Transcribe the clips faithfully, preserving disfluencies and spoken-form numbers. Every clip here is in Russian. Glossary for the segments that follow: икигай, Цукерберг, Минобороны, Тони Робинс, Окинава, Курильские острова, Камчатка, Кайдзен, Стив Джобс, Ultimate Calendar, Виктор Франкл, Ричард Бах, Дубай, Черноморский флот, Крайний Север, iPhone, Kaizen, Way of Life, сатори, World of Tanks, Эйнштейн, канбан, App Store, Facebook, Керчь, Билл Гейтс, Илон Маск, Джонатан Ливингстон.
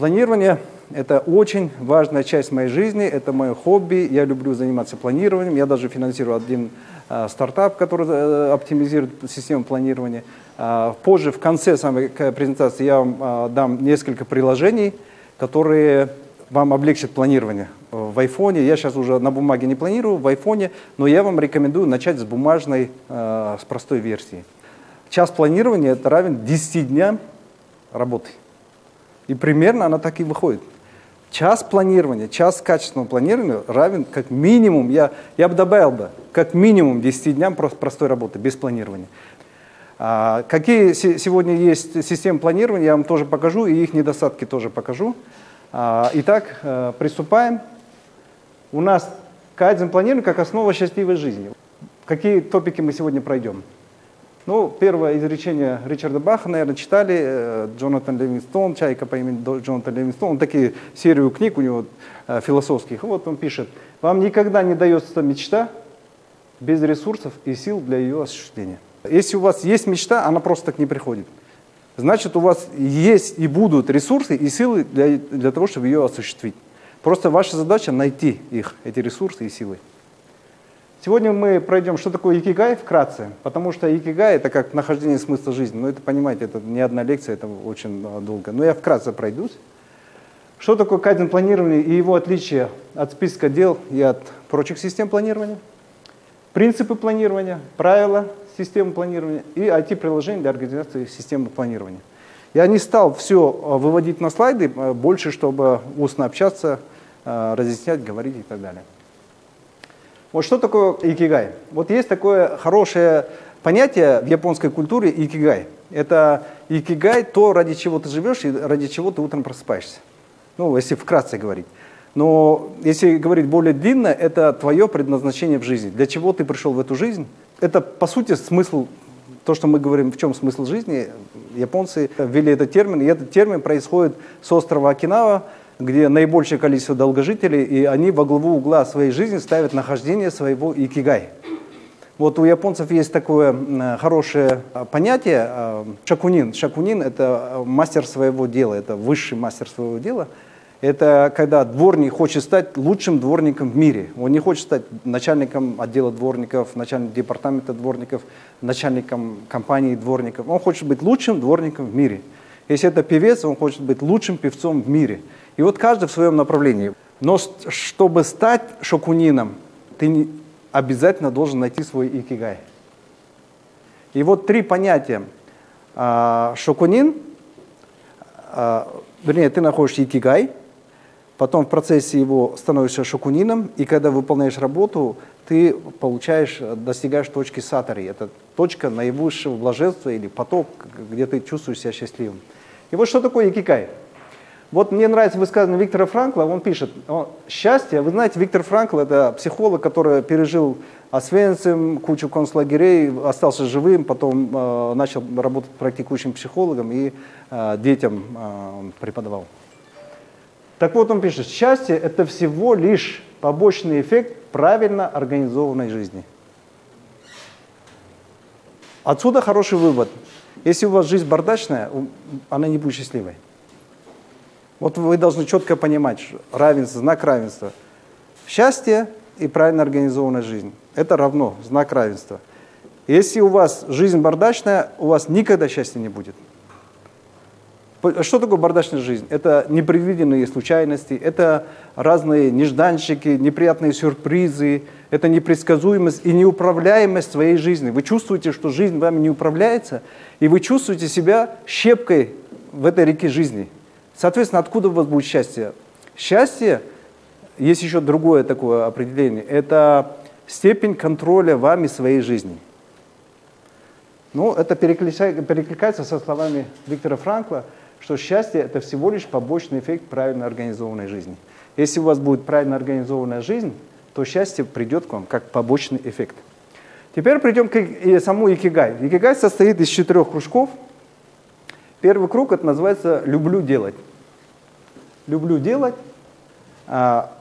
Планирование – это очень важная часть моей жизни, это мое хобби, я люблю заниматься планированием, я даже финансирую один а, стартап, который а, оптимизирует систему планирования. А, позже, в конце самой презентации, я вам а, дам несколько приложений, которые вам облегчат планирование в айфоне. Я сейчас уже на бумаге не планирую, в айфоне, но я вам рекомендую начать с бумажной, а, с простой версии. Час планирования – это равен десяти дням работы. И примерно она так и выходит. Час планирования, час качественного планирования равен как минимум, я, я бы добавил бы, как минимум десяти дням простой работы, без планирования. А, какие сегодня есть системы планирования, я вам тоже покажу, и их недостатки тоже покажу. А, итак, приступаем. У нас Kaizen планирование как основа счастливой жизни. Какие топики мы сегодня пройдем? Ну, первое изречение Ричарда Баха, наверное, читали, Джонатан Ливингстон, «Чайка по имени Джонатан Ливингстон», он такие серию книг у него э, философских, вот он пишет: «Вам никогда не дается мечта без ресурсов и сил для ее осуществления». Если у вас есть мечта, она просто так не приходит. Значит, у вас есть и будут ресурсы и силы для, для того, чтобы ее осуществить. Просто ваша задача — найти их, эти ресурсы и силы. Сегодня мы пройдем, что такое икигай вкратце, потому что икигай — это как нахождение смысла жизни. Но это, понимаете, это не одна лекция, это очень долго. Но я вкратце пройдусь. Что такое Kaizen планирование и его отличие от списка дел и от прочих систем планирования. Принципы планирования, правила системы планирования и ай ти-приложения для организации системы планирования. Я не стал все выводить на слайды, больше, чтобы устно общаться, разъяснять, говорить и так далее. Вот что такое икигай? Вот есть такое хорошее понятие в японской культуре икигай. Это икигай — то, ради чего ты живешь и ради чего ты утром просыпаешься. Ну, если вкратце говорить. Но если говорить более длинно, это твое предназначение в жизни. Для чего ты пришел в эту жизнь? Это, по сути, смысл, то, что мы говорим, в чем смысл жизни. Японцы ввели этот термин, и этот термин происходит с острова Окинава, где наибольшее количество долгожителей, и они во главу угла своей жизни ставят нахождение своего икигай. Вот у японцев есть такое хорошее понятие шакунин. Шакунин — это мастер своего дела, это высший мастер своего дела. Это когда дворник хочет стать лучшим дворником в мире. Он не хочет стать начальником отдела дворников, начальником департамента дворников, начальником компании дворников. Он хочет быть лучшим дворником в мире. Если это певец, он хочет быть лучшим певцом в мире. И вот каждый в своем направлении. Но чтобы стать шокунином, ты обязательно должен найти свой икигай. И вот три понятия. Шокунин, вернее, ты находишь икигай, потом в процессе его становишься шокунином, и когда выполняешь работу, ты получаешь, достигаешь точки сатори. Это точка наивысшего блаженства или поток, где ты чувствуешь себя счастливым. И вот что такое икигай. Вот мне нравится высказывание Виктора Франкла, он пишет: «Счастье», вы знаете, Виктор Франкл — это психолог, который пережил Освенцим, кучу концлагерей, остался живым, потом э, начал работать практикующим психологом и э, детям э, преподавал. Так вот он пишет: «Счастье — это всего лишь побочный эффект правильно организованной жизни». Отсюда хороший вывод. Если у вас жизнь бардачная, она не будет счастливой. Вот вы должны четко понимать, равенство, знак равенства. Счастье и правильно организованная жизнь – это равно, знак равенства. Если у вас жизнь бардачная, у вас никогда счастья не будет. Что такое бардачная жизнь? Это непредвиденные случайности, это разные нежданчики, неприятные сюрпризы, это непредсказуемость и неуправляемость своей жизни. Вы чувствуете, что жизнь вами не управляется, и вы чувствуете себя щепкой в этой реке жизни. Соответственно, откуда у вас будет счастье? Счастье, есть еще другое такое определение, это степень контроля вами своей жизни. Ну, это перекликается со словами Виктора Франкла, что счастье — это всего лишь побочный эффект правильно организованной жизни. Если у вас будет правильно организованная жизнь, то счастье придет к вам как побочный эффект. Теперь придем к самому икигай. Икигай состоит из четырех кружков. Первый круг — это называется «люблю делать». Люблю делать.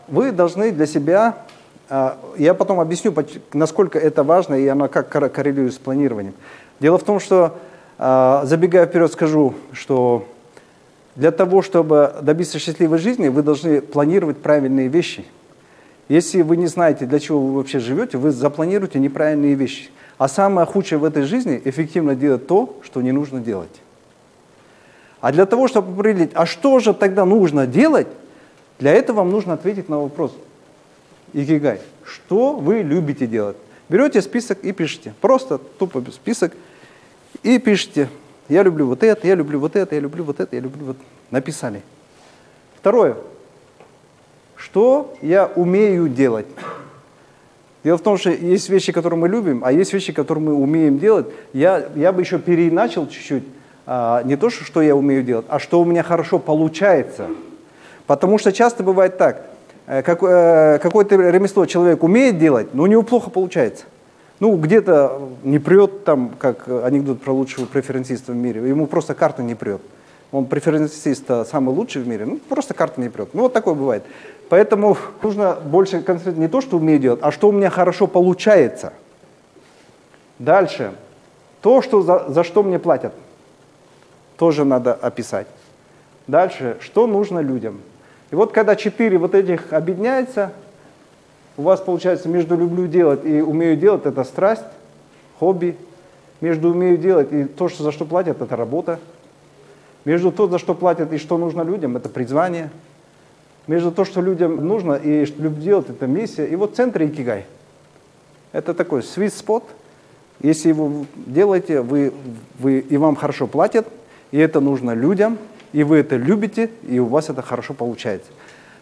Вы должны для себя, я потом объясню, насколько это важно, и оно как коррелирует с планированием. Дело в том, что, забегая вперед, скажу, что Для того, чтобы добиться счастливой жизни, вы должны планировать правильные вещи. Если вы не знаете, для чего вы вообще живете, вы запланируете неправильные вещи. А самое худшее в этой жизни – эффективно делать то, что не нужно делать. А для того, чтобы определить, а что же тогда нужно делать, для этого вам нужно ответить на вопрос икигай. Что вы любите делать? Берете список и пишите. Просто тупо список и пишите. Я люблю вот это, я люблю вот это, я люблю вот это, я люблю вот это. Написали. Второе. Что я умею делать? Дело в том, что есть вещи, которые мы любим, а есть вещи, которые мы умеем делать. Я, я бы еще переиначил чуть-чуть. А, не то, что я умею делать, а что у меня хорошо получается. Потому что часто бывает так. Как, э, какое-то ремесло человек умеет делать, но у него плохо получается. Ну, где-то не прет, там, как анекдот про лучшего преференсиста в мире. Ему просто карта не прет. Он преференсист самый лучший в мире, ну, просто карта не прет. Ну, вот такое бывает. Поэтому нужно больше концентрироваться не то, что умею делать, а что у меня хорошо получается. Дальше. То, что за, за что мне платят, тоже надо описать. Дальше. Что нужно людям. И вот когда четыре вот этих объединяются, у вас получается между люблю делать и умею делать — это страсть, хобби. Между умею делать и то, что за что платят, это работа. Между то, за что платят и что нужно людям, это призвание. Между то, что людям нужно и что любят делать, это миссия. И вот центр икигай. Это такой sweet spot. Если вы делаете, вы, вы, и вам хорошо платят, и это нужно людям, и вы это любите, и у вас это хорошо получается.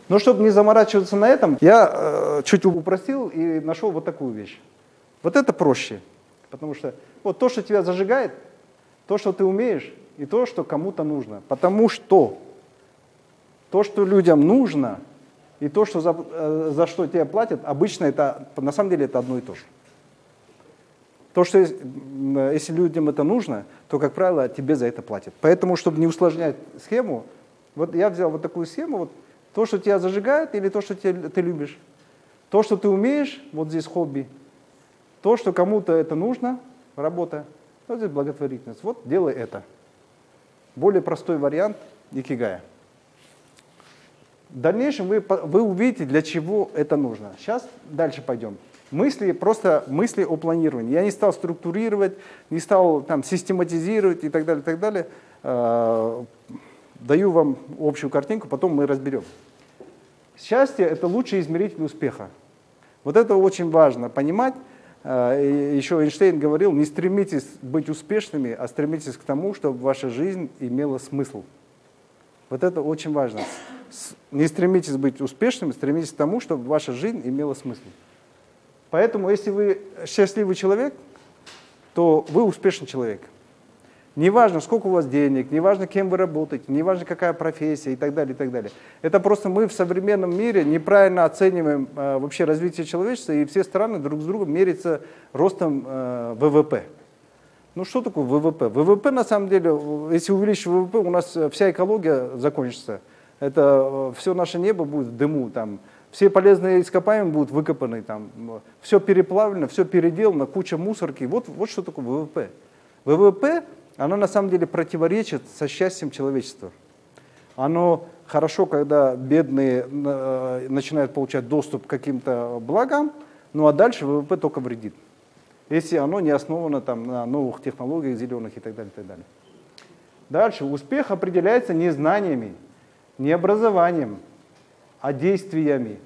Но чтобы не заморачиваться на этом, я э, чуть упростил и нашел вот такую вещь. Вот это проще. Потому что вот то, что тебя зажигает, то, что ты умеешь, и то, что кому-то нужно. Потому что то, что людям нужно, и то, что за, э, за что тебе платят, обычно это, на самом деле, это одно и то же. То, что если людям это нужно, то, как правило, тебе за это платят. Поэтому, чтобы не усложнять схему, вот я взял вот такую схему, вот, то, что тебя зажигает, или то, что тебя, ты любишь. То, что ты умеешь, вот здесь хобби. То, что кому-то это нужно, работа. Вот здесь благотворительность. Вот делай это. Более простой вариант икигая. В дальнейшем вы, вы увидите, для чего это нужно. Сейчас дальше пойдем. Мысли, просто мысли о планировании. Я не стал структурировать, не стал там систематизировать и так далее, и так далее. Даю вам общую картинку, потом мы разберем. Счастье – это лучший измеритель успеха. Вот это очень важно понимать. Еще Эйнштейн говорил: не стремитесь быть успешными, а стремитесь к тому, чтобы ваша жизнь имела смысл. Вот это очень важно. Не стремитесь быть успешными, стремитесь к тому, чтобы ваша жизнь имела смысл. Поэтому, если вы счастливый человек, то вы успешный человек. Неважно, сколько у вас денег, неважно, кем вы работаете, неважно, какая профессия и так далее, и так далее. Это просто мы в современном мире неправильно оцениваем э, вообще развитие человечества, и все страны друг с другом мерятся ростом э, вэ вэ пэ. Ну что такое вэ вэ пэ? вэ вэ пэ, на самом деле, если увеличить вэ вэ пэ, у нас вся экология закончится. Это все наше небо будет в дыму, там, все полезные ископаемые будут выкопаны, там, все переплавлено, все переделано, куча мусорки. Вот, вот что такое вэ вэ пэ. вэ вэ пэ – оно на самом деле противоречит со счастьем человечества. Оно хорошо, когда бедные начинают получать доступ к каким-то благам, ну а дальше вэ вэ пэ только вредит, если оно не основано там, на новых технологиях, зеленых и так далее, и так далее. Дальше. Успех определяется не знаниями, не образованием, а действиями.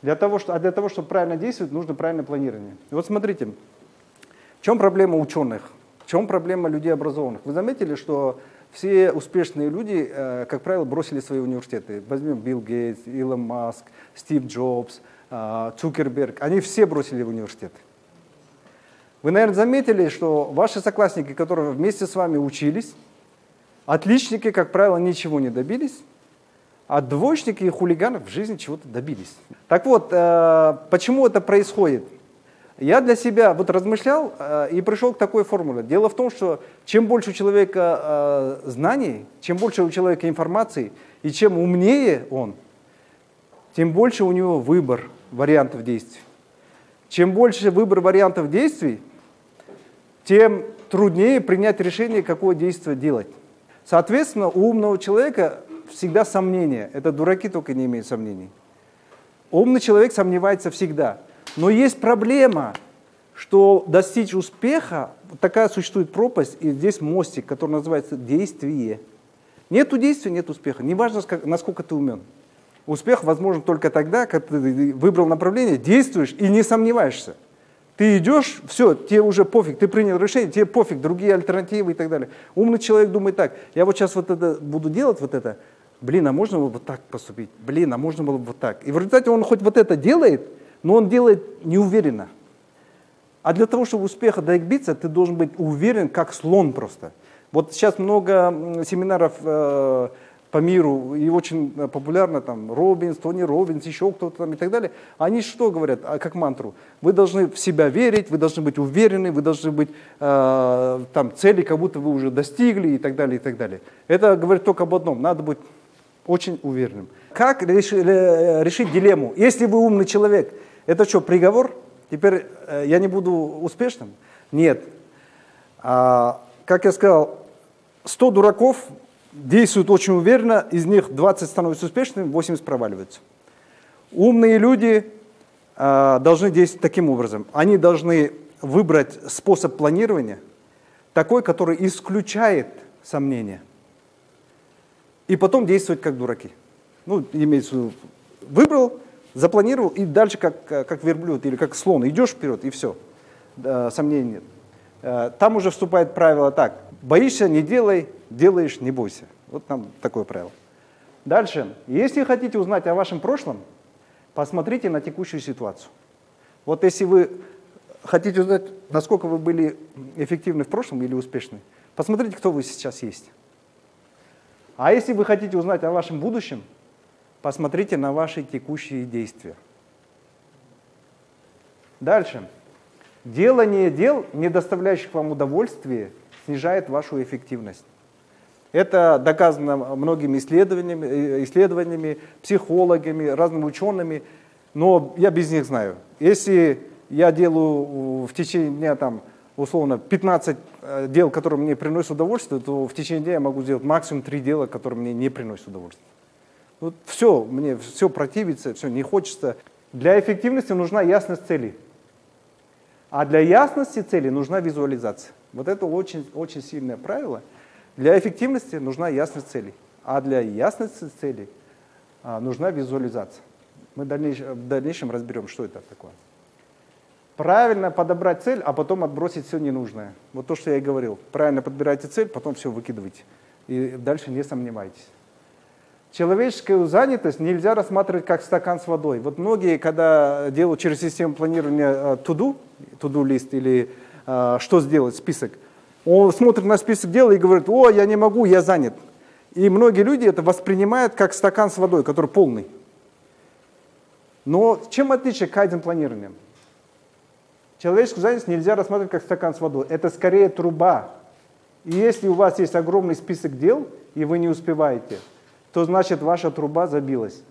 Для того, что, а для того, чтобы правильно действовать, нужно правильное планирование. И вот смотрите, в чем проблема ученых? В чем проблема людей образованных? Вы заметили, что все успешные люди, как правило, бросили свои университеты. Возьмем Билл Гейтс, Илон Маск, Стив Джобс, Цукерберг. Они все бросили университеты. Вы, наверное, заметили, что ваши соклассники, которые вместе с вами учились, отличники, как правило, ничего не добились, а двоечники и хулиганы в жизни чего-то добились. Так вот, почему это происходит? Я для себя вот размышлял э, и пришел к такой формуле. Дело в том, что чем больше у человека э, знаний, чем больше у человека информации, и чем умнее он, тем больше у него выбор вариантов действий. Чем больше выбор вариантов действий, тем труднее принять решение, какое действие делать. Соответственно, у умного человека всегда сомнения. Это дураки только не имеют сомнений. Умный человек сомневается всегда. Но есть проблема, что достичь успеха, такая существует пропасть, и здесь мостик, который называется «действие». Нету действия, нет успеха. Неважно, насколько ты умен. Успех возможен только тогда, когда ты выбрал направление, действуешь и не сомневаешься. Ты идешь, все, тебе уже пофиг, ты принял решение, тебе пофиг, другие альтернативы и так далее. Умный человек думает так, я вот сейчас вот это буду делать, вот это, блин, а можно было бы так поступить? Блин, а можно было бы вот так? И в результате он хоть вот это делает, но он делает неуверенно. А для того, чтобы успеха добиться, ты должен быть уверен, как слон просто. Вот сейчас много семинаров э, по миру, и очень популярно там Робинс, Тони Робинс, еще кто-то там и так далее. Они что говорят, как мантру? Вы должны в себя верить, вы должны быть уверены, вы должны быть э, там цели, как будто вы уже достигли и так далее, и так далее. Это говорит только об одном, надо быть очень уверенным. Как решить, решить дилемму? Если вы умный человек, это что, приговор? Теперь э, я не буду успешным? Нет. А, как я сказал, сто дураков действуют очень уверенно, из них двадцать становятся успешными, восемьдесят проваливаются. Умные люди э, должны действовать таким образом. Они должны выбрать способ планирования, такой, который исключает сомнения, и потом действовать как дураки. Ну, имеется в виду, выбрал, запланировал, и дальше как, как верблюд или как слон, идешь вперед, и все, э, сомнений нет. Там уже вступает правило так. Боишься, не делай, делаешь, не бойся. Вот там такое правило. Дальше. Если хотите узнать о вашем прошлом, посмотрите на текущую ситуацию. Вот если вы хотите узнать, насколько вы были эффективны в прошлом или успешны, посмотрите, кто вы сейчас есть. А если вы хотите узнать о вашем будущем, посмотрите на ваши текущие действия. Дальше. Делание дел, не доставляющих вам удовольствия, снижает вашу эффективность. Это доказано многими исследованиями, исследованиями, психологами, разными учеными, но я без них знаю. Если я делаю в течение дня, там, условно, пятнадцать дел, которые мне приносят удовольствие, то в течение дня я могу сделать максимум три дела, которые мне не приносят удовольствие. Вот все, мне все противится, все не хочется. Для эффективности нужна ясность целей. А для ясности цели нужна визуализация. Вот это очень, очень сильное правило. Для эффективности нужна ясность целей. А для ясности целей нужна визуализация. Мы в дальнейшем, в дальнейшем разберем, что это такое. Правильно подобрать цель, а потом отбросить все ненужное. Вот то, что я и говорил. Правильно подбирайте цель, потом все выкидывайте. И дальше не сомневайтесь. Человеческую занятость нельзя рассматривать как стакан с водой. Вот многие, когда делают через систему планирования to-do, to-do-лист или э, что сделать, список, он смотрит на список дел и говорит, о, я не могу, я занят. И многие люди это воспринимают как стакан с водой, который полный. Но чем отличие кайдзен планирования? Человеческую занятость нельзя рассматривать как стакан с водой. Это скорее труба. И если у вас есть огромный список дел, и вы не успеваете, то значит ваша труба забилась.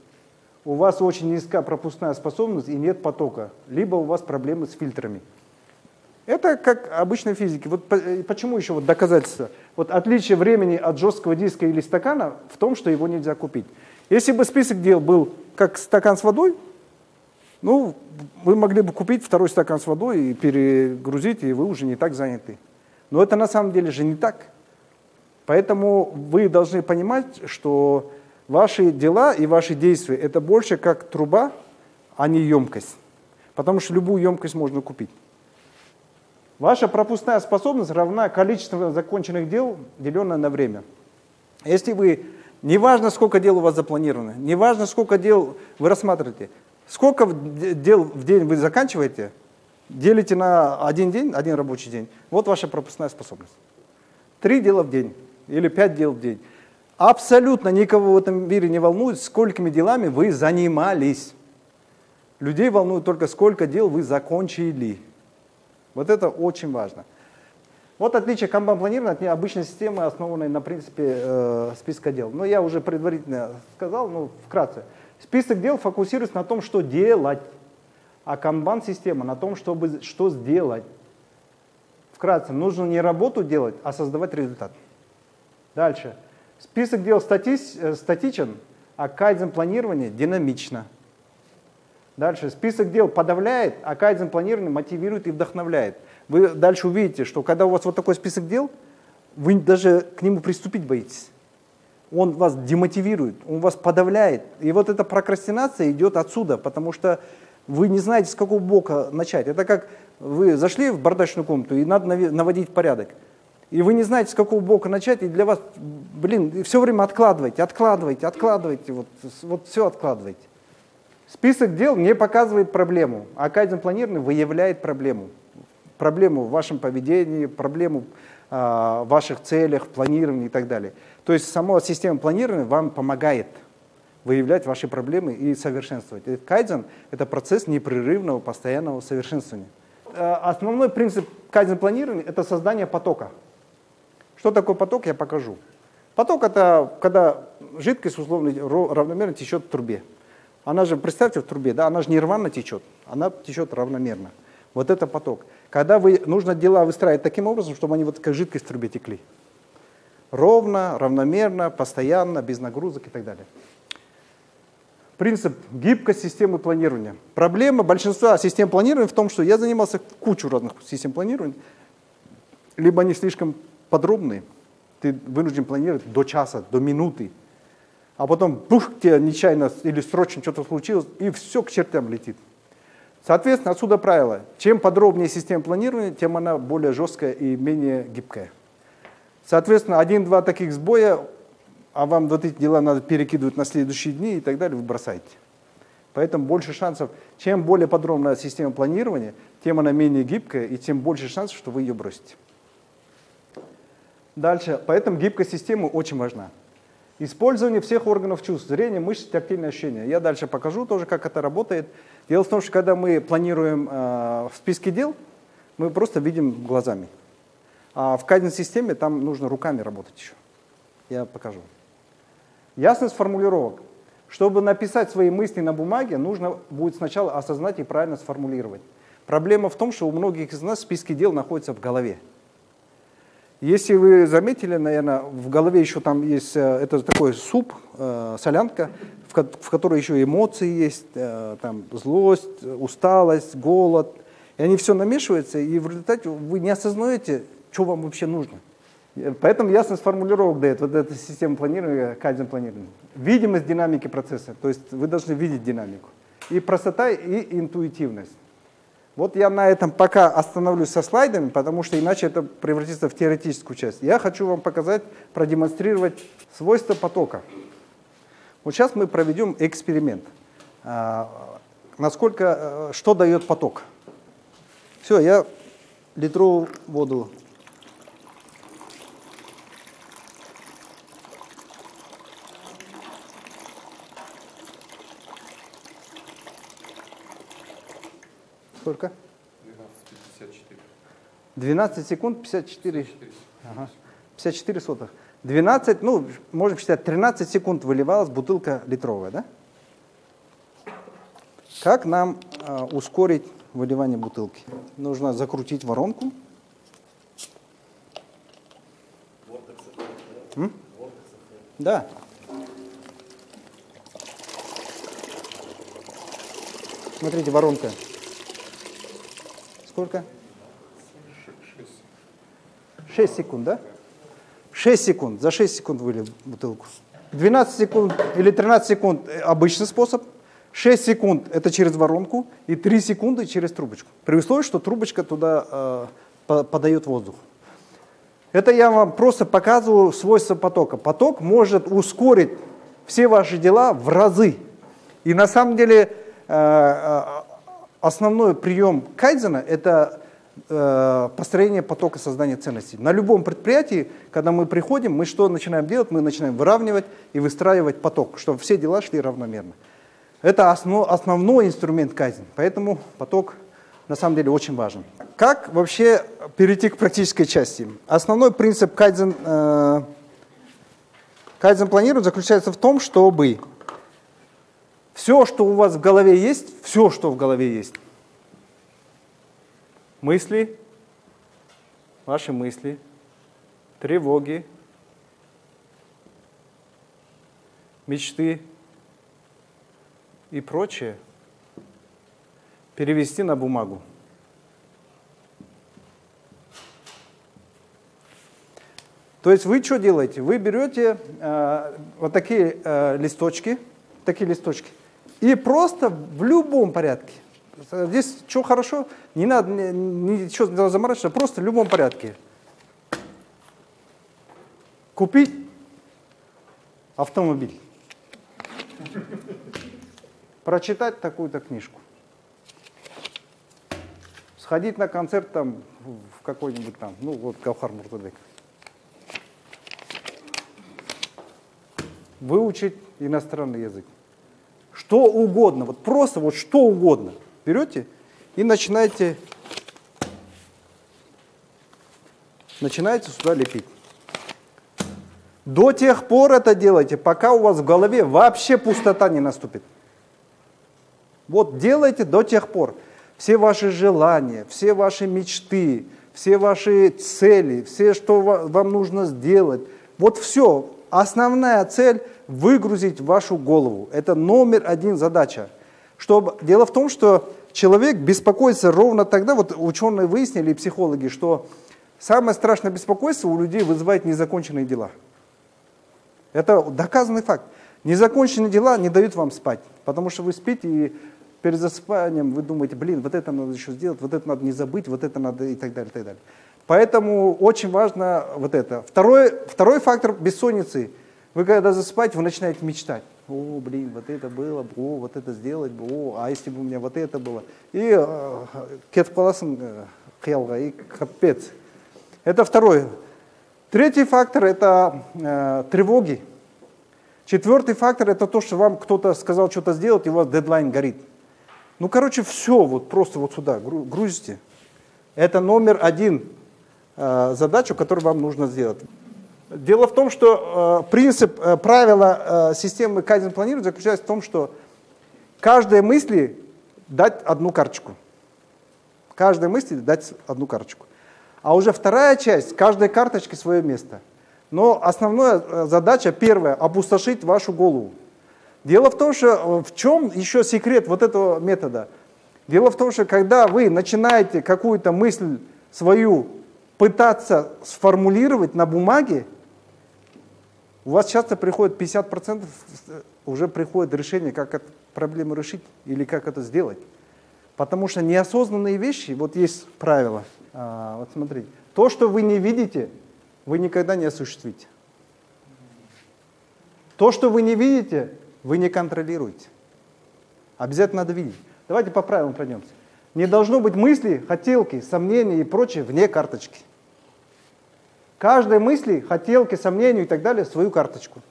У вас очень низкая пропускная способность и нет потока. Либо у вас проблемы с фильтрами. Это как обычной физике. Вот почему еще вот доказательство? Вот отличие времени от жесткого диска или стакана в том, что его нельзя купить. Если бы список дел был как стакан с водой, ну, вы могли бы купить второй стакан с водой и перегрузить, и вы уже не так заняты. Но это на самом деле же не так. Поэтому вы должны понимать, что ваши дела и ваши действия – это больше как труба, а не емкость. Потому что любую емкость можно купить. Ваша пропускная способность равна количеству законченных дел, деленное на время. Если вы, неважно, сколько дел у вас запланировано, неважно, сколько дел вы рассматриваете, сколько дел в день вы заканчиваете, делите на один день, один рабочий день. Вот ваша пропускная способность. Три дела в день или пять дел в день. Абсолютно никого в этом мире не волнует, сколькими делами вы занимались. Людей волнует только, сколько дел вы закончили. Вот это очень важно. Вот отличие канбан-планирования от необычной системы, основанной на принципе э, списка дел. Но я уже предварительно сказал, но вкратце. Список дел фокусируется на том, что делать, а канбан-система на том, чтобы, что сделать. Вкратце, нужно не работу делать, а создавать результат. Дальше. Список дел стати... статичен, а кайдзен планирование динамично. Дальше. Список дел подавляет, а кайдзен планирование мотивирует и вдохновляет. Вы дальше увидите, что когда у вас вот такой список дел, вы даже к нему приступить боитесь. Он вас демотивирует, он вас подавляет. И вот эта прокрастинация идет отсюда, потому что вы не знаете, с какого бока начать. Это как вы зашли в бардачную комнату, и надо наводить порядок. И вы не знаете, с какого бока начать, и для вас, блин, все время откладывайте, откладывайте, откладывайте, вот, вот все откладывайте. Список дел не показывает проблему, а кайдзен планирование выявляет проблему. Проблему в вашем поведении, проблему э, в ваших целях, планировании и так далее. То есть сама система планирования вам помогает выявлять ваши проблемы и совершенствовать. Кайдзен — это процесс непрерывного, постоянного совершенствования. Основной принцип кайдзен планирования — это создание потока. Что такое поток, я покажу. Поток — это когда жидкость условно равномерно течет в трубе. Она же, представьте, в трубе, да, она же не рвано течет, она течет равномерно. Вот это поток. Когда вы, нужно дела выстраивать таким образом, чтобы они вот как жидкость в трубе текли. Ровно, равномерно, постоянно, без нагрузок и так далее. Принцип гибкость системы планирования. Проблема большинства систем планирования в том, что я занимался кучу разных систем планирования, либо они слишком подробные, ты вынужден планировать до часа, до минуты, а потом бух, тебе нечаянно или срочно что-то случилось, и все к чертям летит. Соответственно, отсюда правило. Чем подробнее система планирования, тем она более жесткая и менее гибкая. Соответственно, один-два таких сбоя, а вам вот эти дела надо перекидывать на следующие дни и так далее, вы бросаете. Поэтому больше шансов, чем более подробная система планирования, тем она менее гибкая, и тем больше шансов, что вы ее бросите. Дальше. Поэтому гибкость системы очень важна. Использование всех органов чувств, зрение, мышцы, тактильные ощущения. Я дальше покажу тоже, как это работает. Дело в том, что когда мы планируем э, в списке дел, мы просто видим глазами. А в кайдзен-системе там нужно руками работать еще. Я покажу. Ясность формулировок. Чтобы написать свои мысли на бумаге, нужно будет сначала осознать и правильно сформулировать. Проблема в том, что у многих из нас списки дел находятся в голове. Если вы заметили, наверное, в голове еще там есть, это такой суп, э, солянка, в, в которой еще эмоции есть, э, там злость, усталость, голод. И они все намешиваются, и в результате вы не осознаете, что вам вообще нужно. Поэтому ясность формулировок дает вот эта система планирования, кайдзен планирования. Видимость динамики процесса, то есть вы должны видеть динамику. И простота, и интуитивность. Вот я на этом пока остановлюсь со слайдами, потому что иначе это превратится в теоретическую часть. Я хочу вам показать, продемонстрировать свойства потока. Вот сейчас мы проведем эксперимент. Насколько, что дает поток. Все, я литровую воду. Сколько? двенадцать секунд пятьдесят четыре. Ага. пятьдесят четыре сотых. двенадцать, ну, можем считать, тринадцать секунд выливалась бутылка литровая, да? Как нам э, ускорить выливание бутылки? Нужно закрутить воронку. М? Да. Смотрите, воронка. Сколько? шесть секунд, да? шесть секунд. За шесть секунд вылил бутылку. двенадцать секунд или тринадцать секунд – обычный способ. шесть секунд – это через воронку. И три секунды – через трубочку. При условии, что трубочка туда э, подает воздух. Это я вам просто показываю свойства потока. Поток может ускорить все ваши дела в разы. И на самом деле… Э, Основной прием кайдзена – это э, построение потока создания ценностей. На любом предприятии, когда мы приходим, мы что начинаем делать? Мы начинаем выравнивать и выстраивать поток, чтобы все дела шли равномерно. Это основ, основной инструмент кайдзен, поэтому поток на самом деле очень важен. Как вообще перейти к практической части? Основной принцип кайдзен, э, кайдзен планирования заключается в том, чтобы… Все, что у вас в голове есть, все, что в голове есть. Мысли, ваши мысли, тревоги, мечты и прочее перевести на бумагу. То есть вы что делаете? Вы берете э, вот такие э, листочки, такие листочки, и просто в любом порядке. Здесь что хорошо, не надо ничего заморачиваться, просто в любом порядке. Купить автомобиль. Прочитать такую-то книжку. Сходить на концерт там в какой-нибудь там, ну вот Галфар Муртазаев. Выучить иностранный язык. Что угодно, вот просто вот что угодно. Берете и начинаете, начинаете сюда лепить. До тех пор это делайте, пока у вас в голове вообще пустота не наступит. Вот делайте до тех пор. Все ваши желания, все ваши мечты, все ваши цели, все, что вам нужно сделать. Вот все. Основная цель – выгрузить вашу голову. Это номер один задача. Чтобы... Дело в том, что человек беспокоится ровно тогда, вот ученые выяснили, и психологи, что самое страшное беспокойство у людей вызывает незаконченные дела. Это доказанный факт. Незаконченные дела не дают вам спать, потому что вы спите, и перед засыпанием вы думаете, блин, вот это надо еще сделать, вот это надо не забыть, вот это надо и так далее, и так далее. Поэтому очень важно вот это. Второй, второй фактор бессонницы. Вы когда засыпаете, вы начинаете мечтать. О, блин, вот это было, о, вот это сделать, о, а если бы у меня вот это было. И и капец. Это второй. Третий фактор – это э, тревоги. Четвертый фактор – это то, что вам кто-то сказал что-то сделать, и у вас дедлайн горит. Ну, короче, все вот просто вот сюда грузите. Это номер один задачу, которую вам нужно сделать. Дело в том, что принцип, правило системы Kaizen планирования заключается в том, что каждой мысли дать одну карточку. Каждой мысли дать одну карточку. А уже вторая часть, каждой карточке свое место. Но основная задача, первая, опустошить вашу голову. Дело в том, что в чем еще секрет вот этого метода? Дело в том, что когда вы начинаете какую-то мысль свою пытаться сформулировать на бумаге, у вас часто приходит пятьдесят процентов уже приходит решение, как эту проблему решить или как это сделать. Потому что неосознанные вещи, вот есть правило, а, вот смотрите, то, что вы не видите, вы никогда не осуществите. То, что вы не видите, вы не контролируете. Обязательно надо видеть. Давайте по правилам пройдемся. Не должно быть мысли, хотелки, сомнений и прочее вне карточки. Каждой мысли, хотелки, сомнению и так далее свою карточку.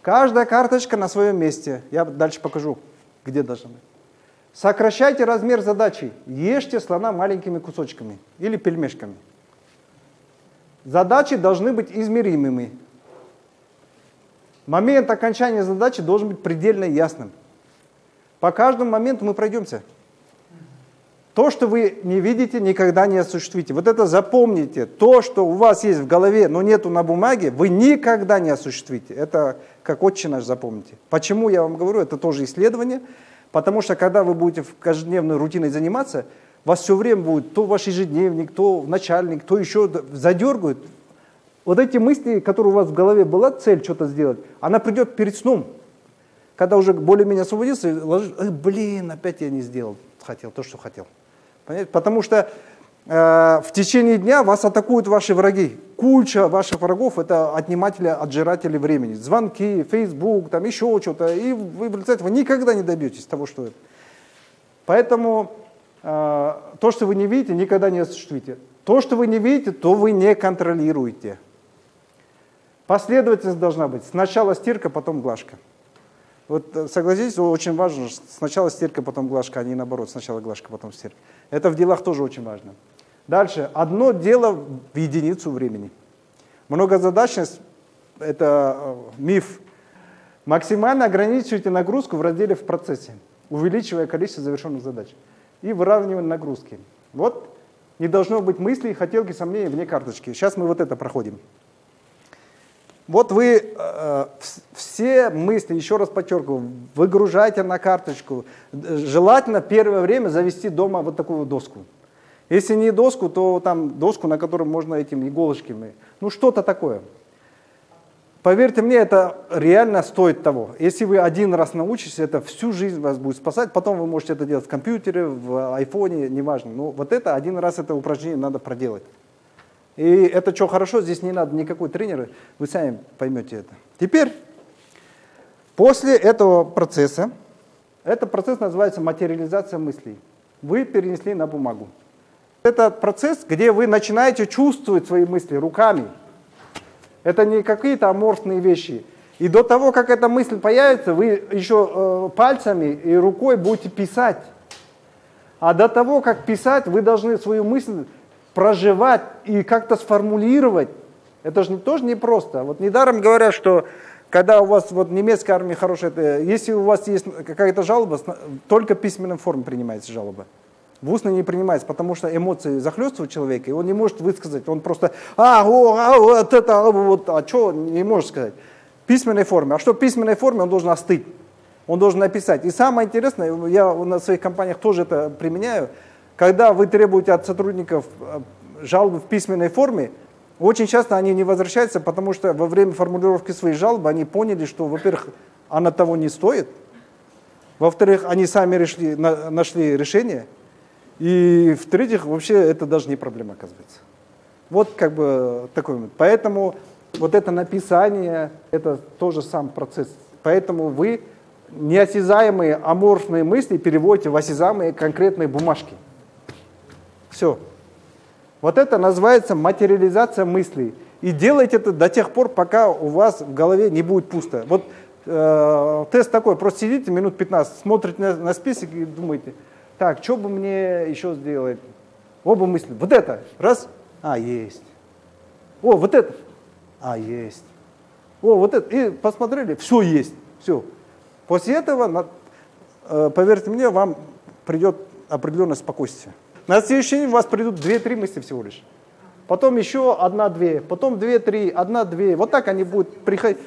Каждая карточка на своем месте. Я дальше покажу, где должна быть. Сокращайте размер задачи. Ешьте слона маленькими кусочками или пельмешками. Задачи должны быть измеримыми. Момент окончания задачи должен быть предельно ясным. По каждому моменту мы пройдемся. То, что вы не видите, никогда не осуществите. Вот это запомните. То, что у вас есть в голове, но нету на бумаге, вы никогда не осуществите. Это как «Отче наш» запомните. Почему я вам говорю? Это тоже исследование. Потому что, когда вы будете в каждодневной рутиной заниматься, вас все время будет то ваш ежедневник, то начальник, то еще задергают. Вот эти мысли, которые у вас в голове была, цель что-то сделать, она придет перед сном. Когда уже более-менее освободился, ложишь, э, блин, опять я не сделал, хотел то, что хотел. Понимаете? Потому что э, в течение дня вас атакуют ваши враги. Куча ваших врагов – это отниматели, отжиратели времени. Звонки, Facebook, там еще что-то. И вы, в результате, вы никогда не добьетесь того, что это. Поэтому э, то, что вы не видите, никогда не осуществите. То, что вы не видите, то вы не контролируете. Последовательность должна быть. Сначала стирка, потом глажка. Вот согласитесь, очень важно, сначала стирка, потом глажка, а не наоборот, сначала глажка, потом стирка. Это в делах тоже очень важно. Дальше, одно дело в единицу времени. Многозадачность – это миф. Максимально ограничивайте нагрузку в разделе «В процессе», увеличивая количество завершенных задач и выравнивая нагрузки. Вот не должно быть мыслей, хотелки, сомнений вне карточки. Сейчас мы вот это проходим. Вот вы э, все мысли, еще раз подчеркиваю, выгружайте на карточку. Желательно первое время завести дома вот такую доску. Если не доску, то там доску, на которой можно этими иголочками. Ну что-то такое. Поверьте мне, это реально стоит того. Если вы один раз научитесь, это всю жизнь вас будет спасать. Потом вы можете это делать в компьютере, в айфоне, неважно. Но вот это один раз это упражнение надо проделать. И это что хорошо, здесь не надо никакой тренера, вы сами поймете это. Теперь, после этого процесса, этот процесс называется материализация мыслей. Вы перенесли на бумагу. Это процесс, где вы начинаете чувствовать свои мысли руками. Это не какие-то аморфные вещи. И до того, как эта мысль появится, вы еще э, пальцами и рукой будете писать. А до того, как писать, вы должны свою мысль проживать и как-то сформулировать. Это же тоже непросто. Вот недаром говорят, что когда у вас вот немецкая армия хорошая, это, если у вас есть какая-то жалоба, только в письменной форме принимается жалоба. В устной не принимается, потому что эмоции захлестывают человека, и он не может высказать. Он просто «а, о, а, вот это, а, вот, а что?» не может сказать. В письменной форме. А что в письменной форме? Он должен остыть, он должен написать. И самое интересное, я на своих компаниях тоже это применяю, когда вы требуете от сотрудников жалобы в письменной форме, очень часто они не возвращаются, потому что во время формулировки своей жалобы они поняли, что, во-первых, она того не стоит, во-вторых, они сами решили, нашли решение, и в-третьих, вообще это даже не проблема оказывается. Вот как бы такой момент. Поэтому вот это написание, это тоже сам процесс. Поэтому вы неосязаемые аморфные мысли переводите в осязаемые конкретные бумажки. Все. Вот это называется материализация мыслей. И делайте это до тех пор, пока у вас в голове не будет пусто. Вот э, тест такой, просто сидите минут пятнадцать, смотрите на, на список и думаете, так, что бы мне еще сделать? Оба мысли. Вот это. Раз. А, есть. О, вот это. А, есть. О, вот это. И посмотрели, все есть. Все. После этого, поверьте мне, вам придет определенное спокойствие. На следующий день у вас придут две-три мысли всего лишь. Потом еще одна-две, потом две-три, одна-две. Вот так они будут приходить.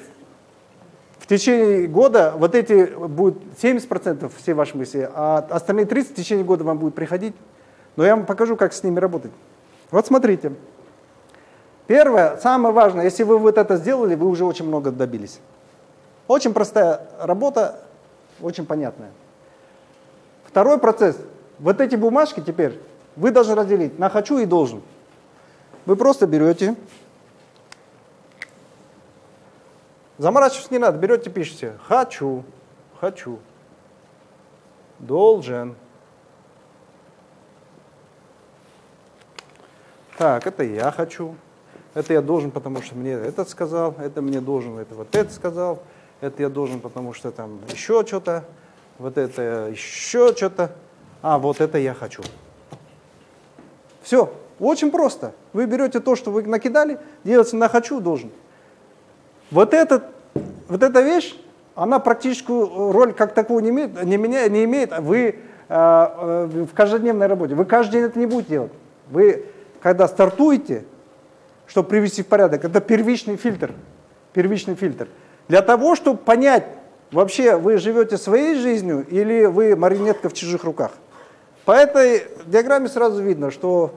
В течение года вот эти будут семьдесят процентов все ваши мысли, а остальные тридцать процентов в течение года вам будут приходить. Но я вам покажу, как с ними работать. Вот смотрите. Первое, самое важное, если вы вот это сделали, вы уже очень много добились. Очень простая работа, очень понятная. Второй процесс. Вот эти бумажки теперь вы должны разделить на «хочу» и «должен». Вы просто берете, заморачиваться не надо, берете, пишете «хочу», «хочу», «должен». Так, это я хочу, это я должен, потому что мне этот сказал, это мне должен, это вот это сказал, это я должен, потому что там еще что-то, вот это еще что-то. А, вот это я хочу. Все, очень просто. Вы берете то, что вы накидали, делаете на «хочу», «должен». Вот, этот, вот эта вещь, она практическую роль как такую не имеет, не меня, не имеет. Вы э, в каждодневной работе. Вы каждый день это не будете делать. Вы, когда стартуете, чтобы привести в порядок, это первичный фильтр. Первичный фильтр. Для того, чтобы понять, вообще вы живете своей жизнью или вы марионетка в чужих руках. По этой диаграмме сразу видно, что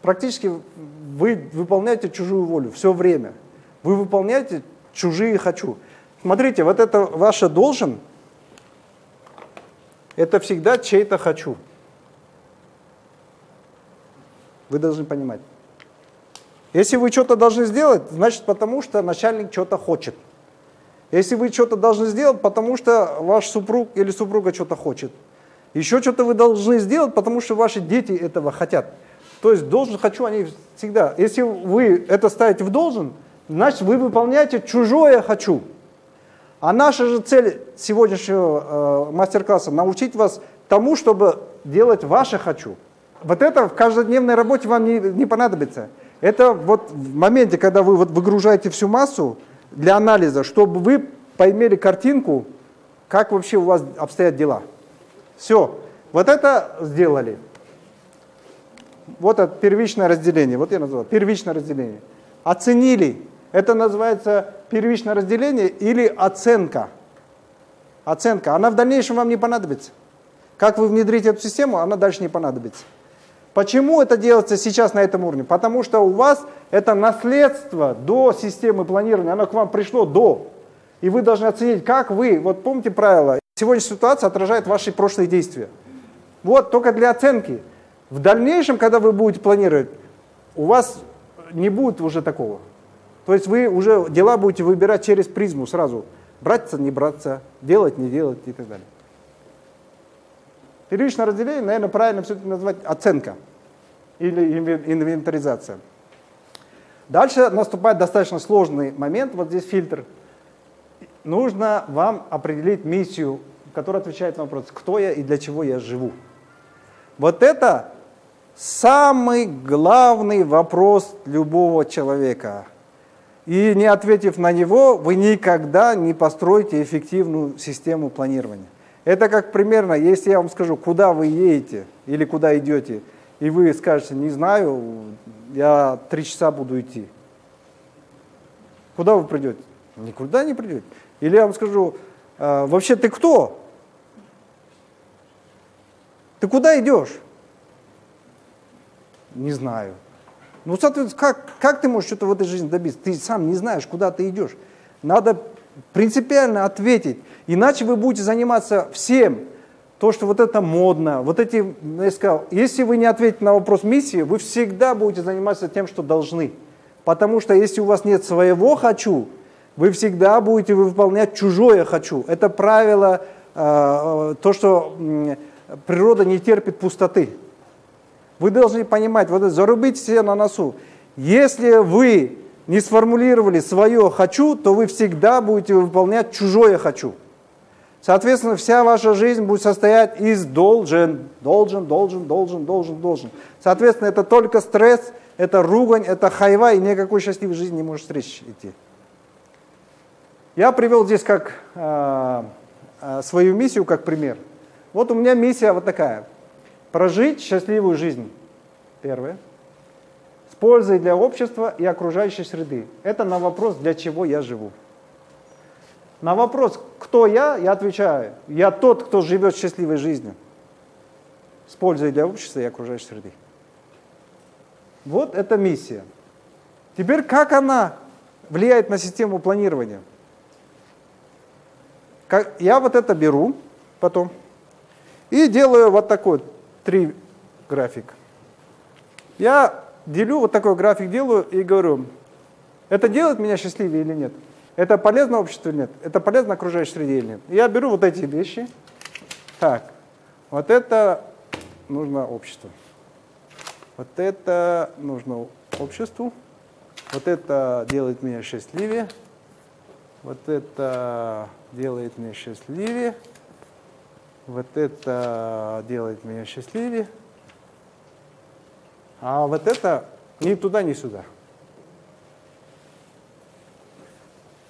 практически вы выполняете чужую волю все время. Вы выполняете чужие «хочу». Смотрите, вот это ваше «должен» — это всегда чей-то «хочу». Вы должны понимать. Если вы что-то должны сделать, значит, потому что начальник что-то хочет. Если вы что-то должны сделать, потому что ваш супруг или супруга что-то хочет. Еще что-то вы должны сделать, потому что ваши дети этого хотят. То есть «должен», «хочу» они всегда. Если вы это ставите в «должен», значит, вы выполняете чужое «хочу». А наша же цель сегодняшнего э, мастер-класса – научить вас тому, чтобы делать ваше «хочу». Вот это в каждодневной работе вам не, не понадобится. Это вот в моменте, когда вы вот выгружаете всю массу для анализа, чтобы вы поймели картинку, как вообще у вас обстоят дела. Все, вот это сделали. Вот это первичное разделение, вот я назвал, первичное разделение. Оценили, Это называется первичное разделение или оценка. Оценка. Она в дальнейшем вам не понадобится. Как вы внедрите эту систему, она дальше не понадобится. Почему это делается сейчас на этом уровне? Потому что у вас это наследство до системы планирования, оно к вам пришло до. И вы должны оценить, как вы, вот помните правило, сегодняшняя ситуация отражает ваши прошлые действия. Вот, только для оценки. В дальнейшем, когда вы будете планировать, у вас не будет уже такого. То есть вы уже дела будете выбирать через призму сразу. Браться, не браться, делать, не делать и так далее. Первичное разделение, наверное, правильно все-таки назвать оценка или инвентаризация. Дальше наступает достаточно сложный момент, вот здесь фильтр. Нужно вам определить миссию, которая отвечает на вопрос, кто я и для чего я живу. Вот это самый главный вопрос любого человека. И не ответив на него, вы никогда не построите эффективную систему планирования. Это как примерно, если я вам скажу, куда вы едете или куда идете, и вы скажете, не знаю, я три часа буду идти. Куда вы придете? Никуда не придете. Или я вам скажу, вообще ты кто? Ты куда идешь? Не знаю. Ну, соответственно, как, как ты можешь что-то в этой жизни добиться? Ты сам не знаешь, куда ты идешь. Надо принципиально ответить. Иначе вы будете заниматься всем. То, что вот это модно. Вот эти, я сказал, если вы не ответите на вопрос миссии, вы всегда будете заниматься тем, что должны. Потому что если у вас нет своего «хочу», вы всегда будете выполнять чужое «хочу». Это правило, э, то, что э, природа не терпит пустоты. Вы должны понимать, вот это, зарубите себе на носу. Если вы не сформулировали свое «хочу», то вы всегда будете выполнять чужое «хочу». Соответственно, вся ваша жизнь будет состоять из «должен», «должен», «должен», «должен», «должен», «должен». Соответственно, это только стресс, это ругань, это хайва, и никакой счастливой жизни не может встречи идти. Я привел здесь как э, э, свою миссию, как пример. Вот у меня миссия вот такая. Прожить счастливую жизнь. Первое. С пользой для общества и окружающей среды. Это на вопрос, для чего я живу. На вопрос, кто я, я отвечаю. Я тот, кто живет счастливой жизнью. С пользой для общества и окружающей среды. Вот эта миссия. Теперь как она влияет на систему планирования? Как, я вот это беру потом и делаю вот такой три график. Я делю, вот такой график делаю и говорю, это делает меня счастливее или нет? Это полезно обществу или нет? Это полезно окружающей среде или нет? Я беру вот эти вещи. Так, вот это нужно обществу. Вот это нужно обществу. Вот это делает меня счастливее. Вот это делает меня счастливее. Вот это делает меня счастливее. А вот это ни туда, ни сюда.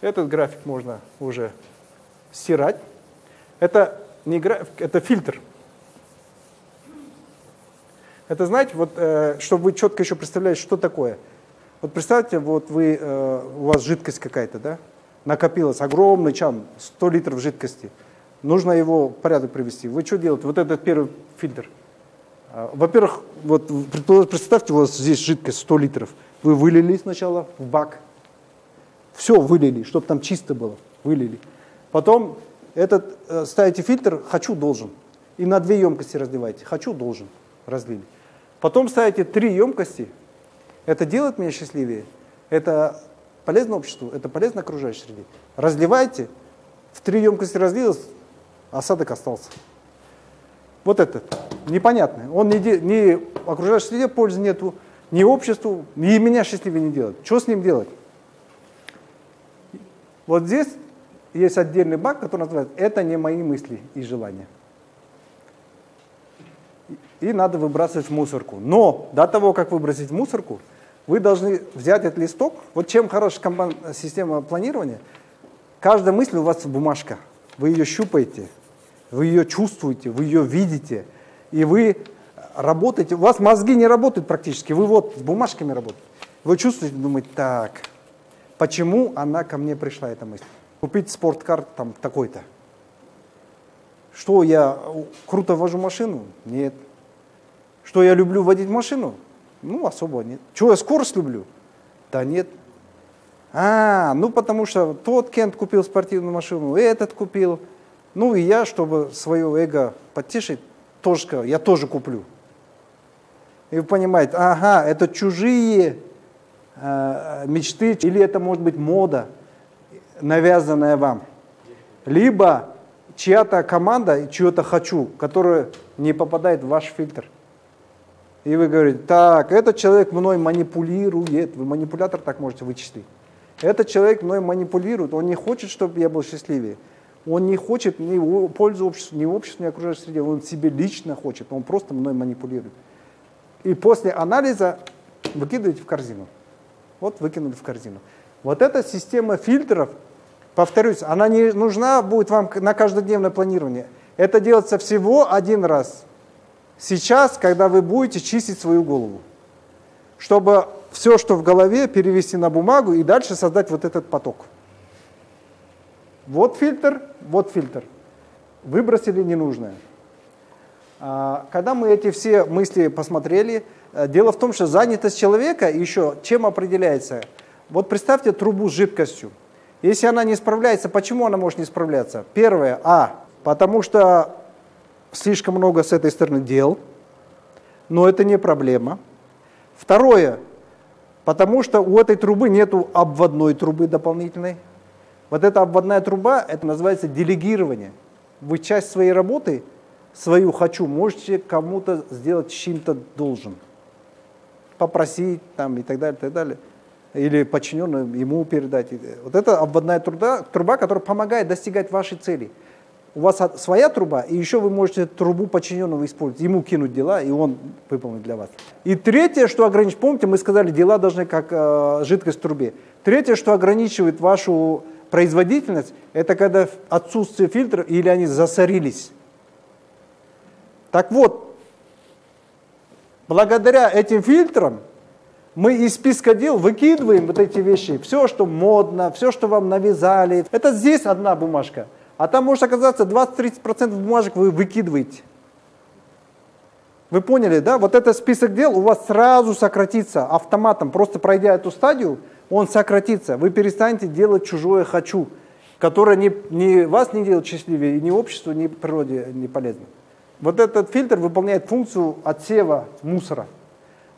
Этот график можно уже стирать. Это не график, это фильтр. Это, знаете, вот, э, чтобы вы четко еще представляли, что такое. Вот представьте, вот вы, э, у вас жидкость какая-то, да? Накопилась огромный чан, сто литров жидкости. Нужно его в порядок привести. Вы что делаете? Вот этот первый фильтр. Во-первых, вот представьте, у вас здесь жидкость сто литров. Вы вылили сначала в бак. Все вылили, чтобы там чисто было. Вылили. Потом этот, ставите фильтр «хочу, должен». И на две емкости разливаете. «Хочу, должен». Разлили. Потом ставите три емкости. Это делает меня счастливее. Это полезно обществу, это полезно окружающей среде. Разливайте. В три емкости разлилось. Осадок остался. Вот этот непонятный. Он не, де, не окружающей среде пользы нету, ни обществу, ни меня счастливее не делает. Что с ним делать? Вот здесь есть отдельный бак, который называется «это не мои мысли и желания». И надо выбрасывать в мусорку. Но до того, как выбросить в мусорку, вы должны взять этот листок. Вот чем хороша канбан система планирования? Каждая мысль у вас бумажка. Вы ее щупаете. Вы ее чувствуете, вы ее видите, и вы работаете. У вас мозги не работают практически, вы вот с бумажками работаете. Вы чувствуете, думаете, так, Почему она ко мне пришла, эта мысль? Купить спорткар там такой-то. Что я круто вожу машину? Нет. Что я люблю водить машину? Ну, особо нет. Чего я скорость люблю? Да нет. А, ну потому что тот Кент купил спортивную машину, этот купил. Ну и я, чтобы свое эго потешить, тоже сказал, я тоже куплю. И вы понимаете, ага, это чужие э, мечты, или это может быть мода, навязанная вам. Либо чья-то команда, чье-то «хочу», которое не попадает в ваш фильтр. И вы говорите, так, этот человек мной манипулирует. Вы манипулятор так можете вычислить. Этот человек мной манипулирует, он не хочет, чтобы я был счастливее. Он не хочет ни пользу обществу, ни обществу, ни окружающей среде. Он себе лично хочет, он просто мной манипулирует. И после анализа выкидываете в корзину. Вот выкинули в корзину. Вот эта система фильтров, повторюсь, она не нужна будет вам на каждодневное планирование. Это делается всего один раз. Сейчас, когда вы будете чистить свою голову, чтобы все, что в голове, перевести на бумагу и дальше создать вот этот поток. Вот фильтр, вот фильтр. Выбросили ненужное. Когда мы эти все мысли посмотрели, дело в том, что занятость человека еще чем определяется? Вот представьте трубу с жидкостью. Если она не справляется, почему она может не справляться? Первое, а, потому что слишком много с этой стороны дел, но это не проблема. Второе, потому что у этой трубы нету обводной трубы дополнительной. Вот эта обводная труба, это называется делегирование. Вы часть своей работы, свою «хочу», можете кому-то сделать, чем-то должен. Попросить там, и так далее, и так далее. Или подчиненному ему передать. Вот это обводная труда, труба, которая помогает достигать вашей цели. У вас своя труба, и еще вы можете трубу подчиненного использовать, ему кинуть дела, и он выполнит для вас. И третье, что ограничивает, помните, мы сказали, дела должны как э, жидкость в трубе. Третье, что ограничивает вашу производительность, это когда отсутствие фильтров или они засорились. Так вот, благодаря этим фильтрам мы из списка дел выкидываем вот эти вещи, все, что модно, все, что вам навязали. Это здесь одна бумажка. А там может оказаться двадцать-тридцать процентов бумажек вы выкидываете. Вы поняли, да? Вот этот список дел у вас сразу сократится автоматом. Просто пройдя эту стадию, он сократится. Вы перестанете делать чужое «хочу», которое ни, ни вас не делает счастливее, ни обществу, ни природе не полезно. Вот этот фильтр выполняет функцию отсева мусора.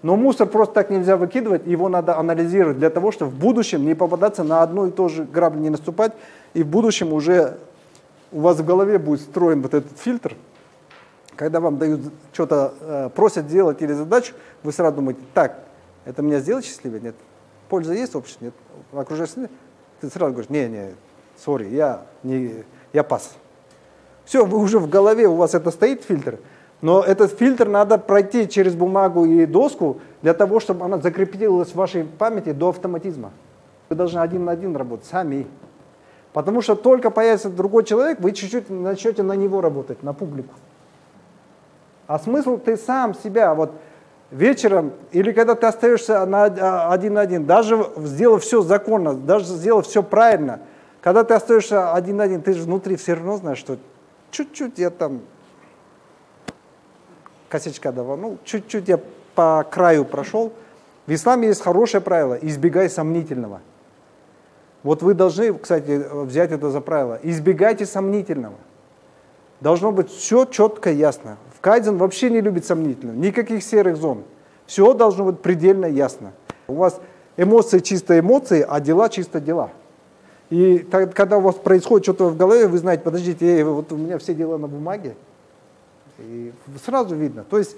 Но мусор просто так нельзя выкидывать, его надо анализировать для того, чтобы в будущем не попадаться на одну и ту же граблю, не наступать, и в будущем уже у вас в голове будет встроен вот этот фильтр. Когда вам дают что-то, э, просят делать или задачу, вы сразу думаете, так, это меня сделать счастливее? Нет. Польза есть в обществе? Нет. Окружающие? Ты сразу говоришь, не, не, сори, я, не, я пас. Все, вы уже в голове, у вас это стоит фильтр, но этот фильтр надо пройти через бумагу и доску для того, чтобы она закрепилась в вашей памяти до автоматизма. Вы должны один на один работать, сами. Потому что только появится другой человек, вы чуть-чуть начнете на него работать, на публику. А смысл ты сам себя, вот вечером, или когда ты остаешься на один на один, даже сделав все законно, даже сделав все правильно, когда ты остаешься один на один, ты же внутри все равно знаешь, что чуть-чуть я там косячка давал, ну чуть-чуть я по краю прошел. В исламе есть хорошее правило, избегай сомнительного. Вот вы должны, кстати, взять это за правило. Избегайте сомнительного. Должно быть все четко и ясно. В Кайдзен вообще не любит сомнительного, никаких серых зон. Все должно быть предельно ясно. У вас эмоции чисто эмоции, а дела чисто дела. И так, когда у вас происходит что-то в голове, вы знаете, подождите, э, вот у меня все дела на бумаге. И сразу видно. То есть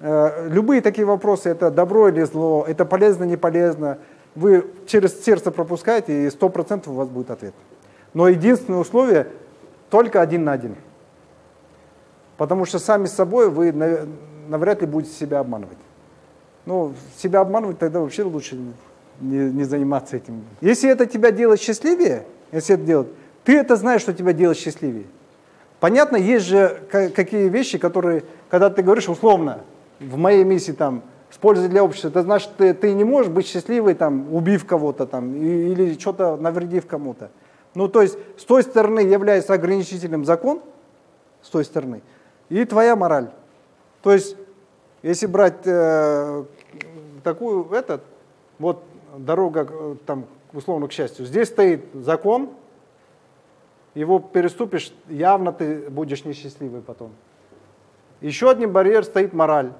э, любые такие вопросы, это добро или зло, это полезно, не полезно, вы через сердце пропускаете, и сто процентов у вас будет ответ. Но единственное условие – только один на один. Потому что сами с собой вы навряд ли будете себя обманывать. Но себя обманывать тогда вообще лучше не, не заниматься этим. Если это тебя делает счастливее, если это делает, ты это знаешь, что тебя делает счастливее. Понятно, есть же какие вещи, которые, когда ты говоришь условно, в моей миссии там с пользой для общества. Это значит, ты, ты не можешь быть счастливой, там, убив кого-то там, и, или что-то навредив кому-то. Ну, то есть, с той стороны является ограничителем закон, с той стороны, и твоя мораль. То есть, если брать э, такую, этот, вот дорога, там, условно, к счастью, здесь стоит закон, его переступишь, явно ты будешь несчастливый потом. Еще один барьер стоит мораль.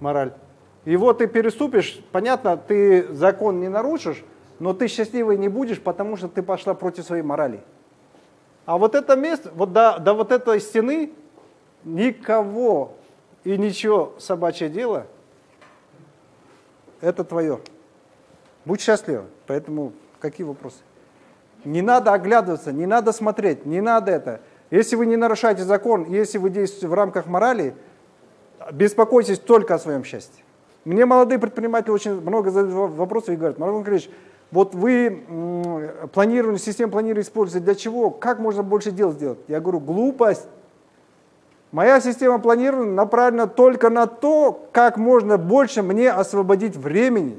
Мораль. Его ты переступишь, понятно, ты закон не нарушишь, но ты счастливой не будешь, потому что ты пошла против своей морали. А вот это место, вот до, до вот этой стены никого и ничего собачье дело, это твое. Будь счастлива. Поэтому какие вопросы? Не надо оглядываться, не надо смотреть, не надо это. Если вы не нарушаете закон, если вы действуете в рамках морали, беспокойтесь только о своем счастье. Мне молодые предприниматели очень много задают вопросов и говорят: Марат Николаевич, вот вы планировали, систему планирования используете для чего? Как можно больше дел сделать? Я говорю: глупость. Моя система планирования направлена только на то, как можно больше мне освободить времени.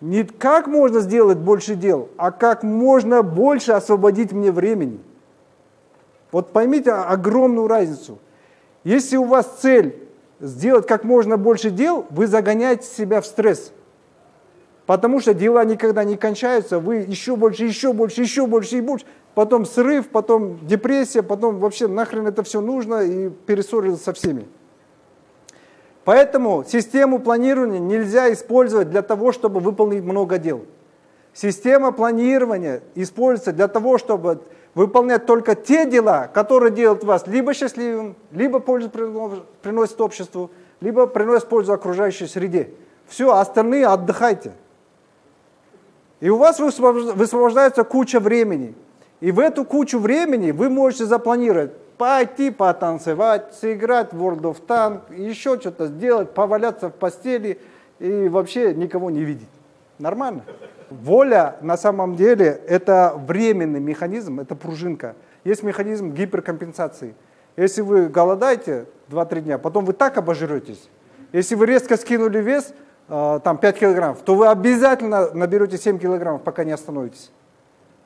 Не как можно сделать больше дел, а как можно больше освободить мне времени. Вот поймите огромную разницу. Если у вас цель сделать как можно больше дел, вы загоняете себя в стресс. Потому что дела никогда не кончаются, вы еще больше, еще больше, еще больше и больше. Потом срыв, потом депрессия, потом вообще нахрен это все нужно, и перессорился со всеми. Поэтому систему планирования нельзя использовать для того, чтобы выполнить много дел. Система планирования используется для того, чтобы выполнять только те дела, которые делают вас либо счастливым, либо пользу приносят обществу, либо приносят пользу окружающей среде. Все, остальные отдыхайте. И у вас высвобождается куча времени. И в эту кучу времени вы можете запланировать. Пойти потанцевать, сыграть в World of Tanks, еще что-то сделать, поваляться в постели и вообще никого не видеть. Нормально. Воля на самом деле это временный механизм, это пружинка. Есть механизм гиперкомпенсации. Если вы голодаете два-три дня, потом вы так обожретесь. Если вы резко скинули вес, там пять килограммов, то вы обязательно наберете семь килограммов, пока не остановитесь.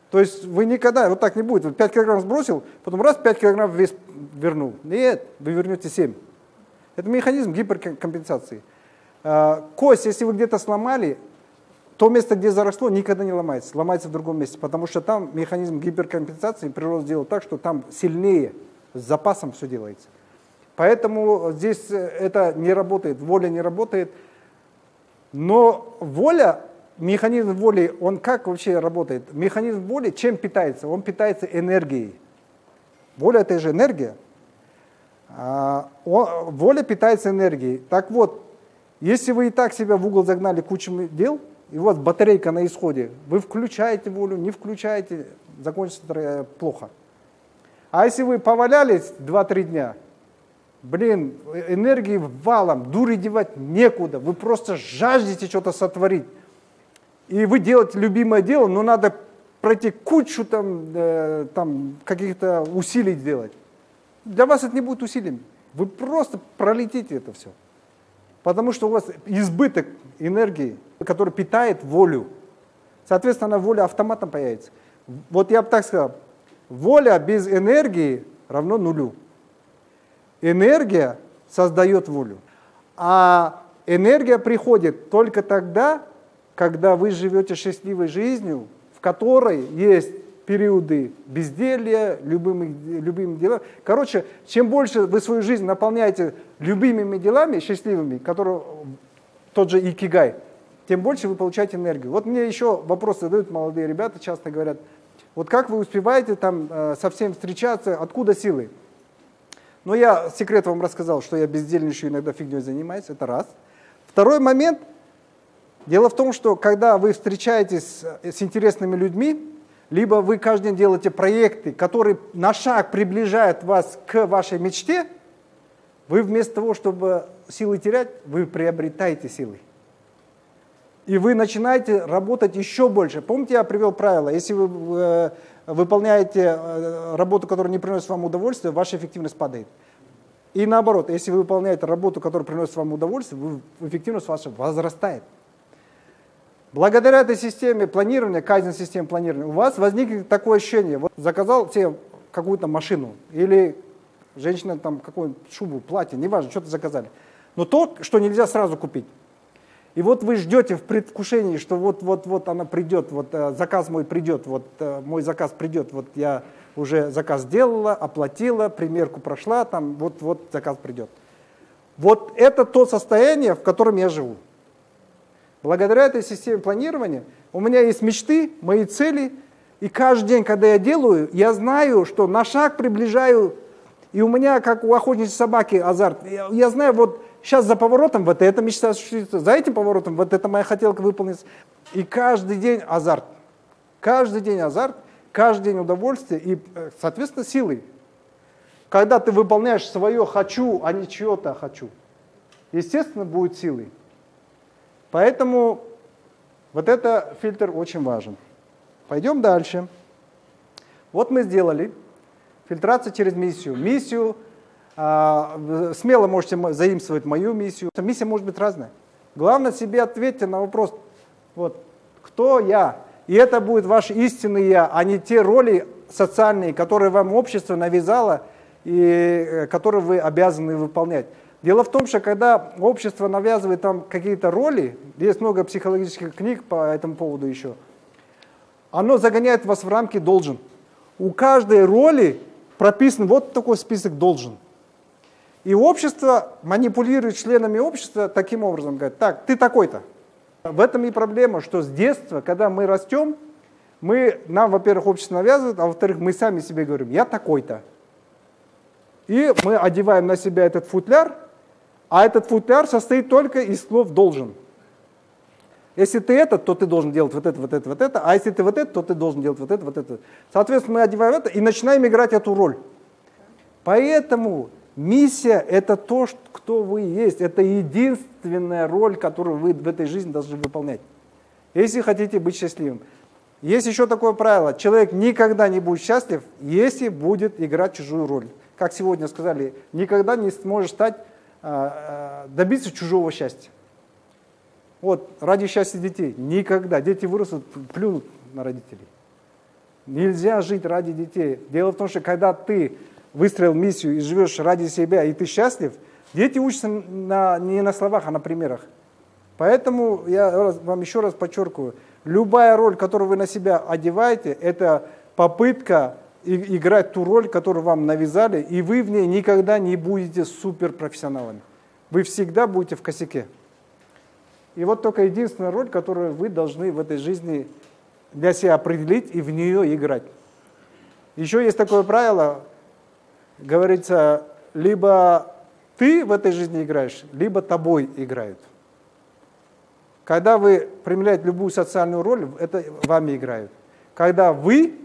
То есть вы никогда, вот так не будет, вы пять килограмм сбросил, потом раз пять килограмм вес вернул. Нет, вы вернете семь. Это механизм гиперкомпенсации. Кость, если вы где-то сломали, то место, где заросло, никогда не ломается, ломается в другом месте, потому что там механизм гиперкомпенсации, природа сделала так, что там сильнее, с запасом все делается. Поэтому здесь это не работает, воля не работает, но воля... Механизм воли, он как вообще работает? Механизм воли чем питается? Он питается энергией. Воля — это же энергия. А, о, воля питается энергией. Так вот, если вы и так себя в угол загнали кучу дел, и у вас батарейка на исходе, вы включаете волю, не включаете, закончится плохо. А если вы повалялись два-три дня, блин, энергии валом, дури девать некуда, вы просто жаждете что-то сотворить. И вы делаете любимое дело, но надо пройти кучу там, э, там каких-то усилий делать. Для вас это не будет усилием. Вы просто пролетите это все. Потому что у вас избыток энергии, который питает волю. Соответственно, воля автоматом появится. Вот я бы так сказал. Воля без энергии равно нулю. Энергия создает волю. А энергия приходит только тогда, когда вы живете счастливой жизнью, в которой есть периоды безделья, любимых, любимых дел. Короче, чем больше вы свою жизнь наполняете любимыми делами, счастливыми, которые тот же икигай, тем больше вы получаете энергию. Вот мне еще вопросы задают молодые ребята, часто говорят: вот как вы успеваете там со всем встречаться, откуда силы? Но я секрет вам рассказал, что я бездельничаю, иногда фигней занимаюсь, это раз. Второй момент. Дело в том, что когда вы встречаетесь с интересными людьми, либо вы каждый день делаете проекты, которые на шаг приближают вас к вашей мечте, вы вместо того, чтобы силы терять, вы приобретаете силы. И вы начинаете работать еще больше. Помните, я привел правило: если вы выполняете работу, которая не приносит вам удовольствия, ваша эффективность падает. И наоборот, если вы выполняете работу, которая приносит вам удовольствие, эффективность ваша возрастает. Благодаря этой системе планирования, Кайзен-системе планирования, у вас возникнет такое ощущение. Вот заказал себе какую-то машину или женщина там какую-нибудь шубу, платье, неважно, что-то заказали. Но то, что нельзя сразу купить. И вот вы ждете в предвкушении, что вот-вот-вот она придет, вот заказ мой придет, вот мой заказ придет, вот я уже заказ сделала, оплатила, примерку прошла, там вот-вот заказ придет. Вот это то состояние, в котором я живу. Благодаря этой системе планирования у меня есть мечты, мои цели, и каждый день, когда я делаю, я знаю, что на шаг приближаю, и у меня, как у охотничьей собаки, азарт. Я, я знаю, вот сейчас за поворотом вот эта мечта осуществится, за этим поворотом вот эта моя хотелка выполнится. И каждый день азарт, каждый день азарт, каждый день удовольствие и, соответственно, силы. Когда ты выполняешь свое «хочу», а не чье-то «хочу», естественно, будут силы. Поэтому вот этот фильтр очень важен. Пойдем дальше. Вот мы сделали фильтрацию через миссию. Миссию э, смело можете заимствовать мою миссию. Миссия может быть разная. Главное, себе ответьте на вопрос, вот, кто я? И это будет ваш истинный я, а не те роли социальные, которые вам общество навязало и которые вы обязаны выполнять. Дело в том, что когда общество навязывает там какие-то роли, есть много психологических книг по этому поводу еще, оно загоняет вас в рамки «должен». У каждой роли прописан вот такой список «должен». И общество манипулирует членами общества таким образом, говорит, так, ты такой-то. В этом и проблема, что с детства, когда мы растем, мы, нам, во-первых, общество навязывает, а во-вторых, мы сами себе говорим, я такой-то. И мы одеваем на себя этот футляр, а этот футляр состоит только из слов «должен». Если ты этот, то ты должен делать вот это, вот это, вот это, а если ты вот это, то ты должен делать вот это, вот это. Соответственно, мы одеваем это и начинаем играть эту роль. Поэтому миссия – это то, кто вы есть, это единственная роль, которую вы в этой жизни должны выполнять, если хотите быть счастливым. Есть еще такое правило – человек никогда не будет счастлив, если будет играть чужую роль. Как сегодня сказали, никогда не сможешь стать, добиться чужого счастья. Вот, ради счастья детей. Никогда. Дети вырастут, плюнут на родителей. Нельзя жить ради детей. Дело в том, что когда ты выстроил миссию и живешь ради себя, и ты счастлив, дети учатся на, не на словах, а на примерах. Поэтому я вам еще раз подчеркиваю, любая роль, которую вы на себя одеваете, это попытка и играть ту роль, которую вам навязали, и вы в ней никогда не будете суперпрофессионалами. Вы всегда будете в косяке. И вот только единственная роль, которую вы должны в этой жизни для себя определить и в нее играть. Еще есть такое правило, говорится, либо ты в этой жизни играешь, либо тобой играют. Когда вы применяете любую социальную роль, это вами играют. Когда вы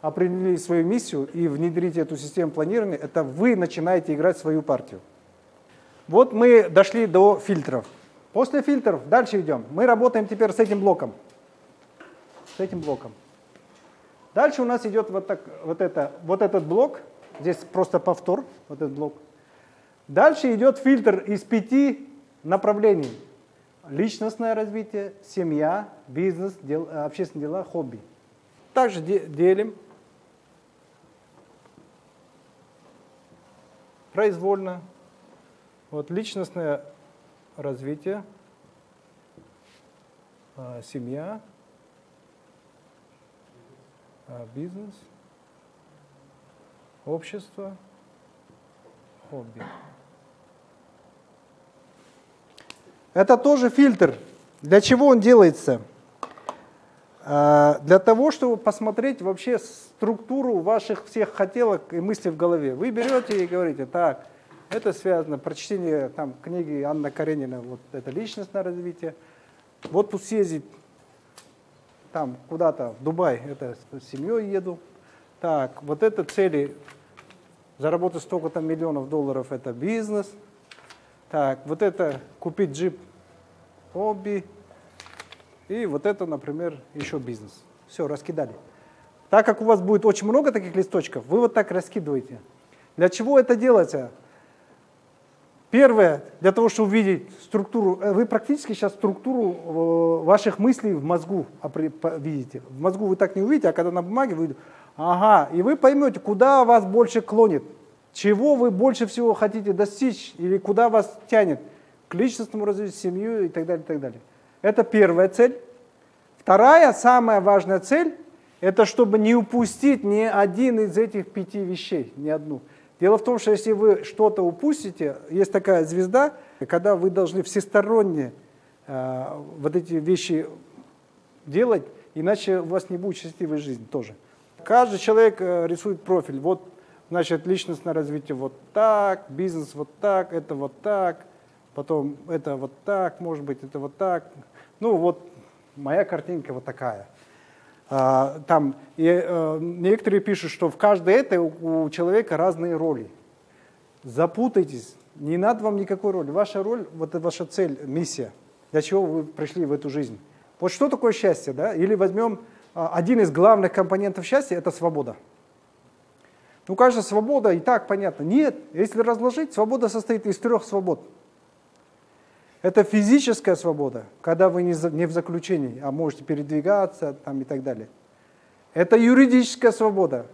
определили свою миссию и внедрите эту систему планирования, это вы начинаете играть свою партию. Вот мы дошли до фильтров. После фильтров дальше идем. Мы работаем теперь с этим блоком. С этим блоком. Дальше у нас идет вот, так, вот, это, вот этот блок. Здесь просто повтор, вот этот блок. Дальше идет фильтр из пяти направлений. Личностное развитие, семья, бизнес, дел, общественные дела, хобби. Также делим произвольно. Вот личностное развитие, семья, бизнес, общество, хобби. Это тоже фильтр. Для чего он делается? Для того, чтобы посмотреть вообще структуру ваших всех хотелок и мыслей в голове. Вы берете и говорите, так, это связано, прочтение там, книги Анны Каренина, вот это личностное развитие. В отпуск съездить там куда-то, в Дубай, это с семьей еду. Так, вот это цели, заработать столько-то миллионов долларов, это бизнес. Так, вот это купить джип, хобби. И вот это, например, еще бизнес. Все, раскидали. Так как у вас будет очень много таких листочков, вы вот так раскидываете. Для чего это делается? Первое, для того, чтобы увидеть структуру, вы практически сейчас структуру ваших мыслей в мозгу видите. В мозгу вы так не увидите, а когда на бумаге вы... Ага, и вы поймете, куда вас больше клонит, чего вы больше всего хотите достичь или куда вас тянет к личностному развитию, семью и так далее, и так далее. Это первая цель. Вторая, самая важная цель, это чтобы не упустить ни один из этих пяти вещей, ни одну. Дело в том, что если вы что-то упустите, есть такая звезда, когда вы должны всесторонне э, вот эти вещи делать, иначе у вас не будет счастливой жизни тоже. Каждый человек э, рисует профиль. Вот, значит, личностное развитие вот так, бизнес вот так, это вот так, потом это вот так, может быть, это вот так. Ну вот моя картинка вот такая. Там, и, э, некоторые пишут, что в каждой этой у, у человека разные роли. Запутайтесь, не надо вам никакой роли. Ваша роль, вот ваша цель, миссия, для чего вы пришли в эту жизнь. Вот что такое счастье, да? Или возьмем э, один из главных компонентов счастья – это свобода. Ну, кажется, свобода и так понятно. Нет, если разложить, свобода состоит из трех свобод. Это физическая свобода, когда вы не в заключении, а можете передвигаться там, и так далее. Это юридическая свобода.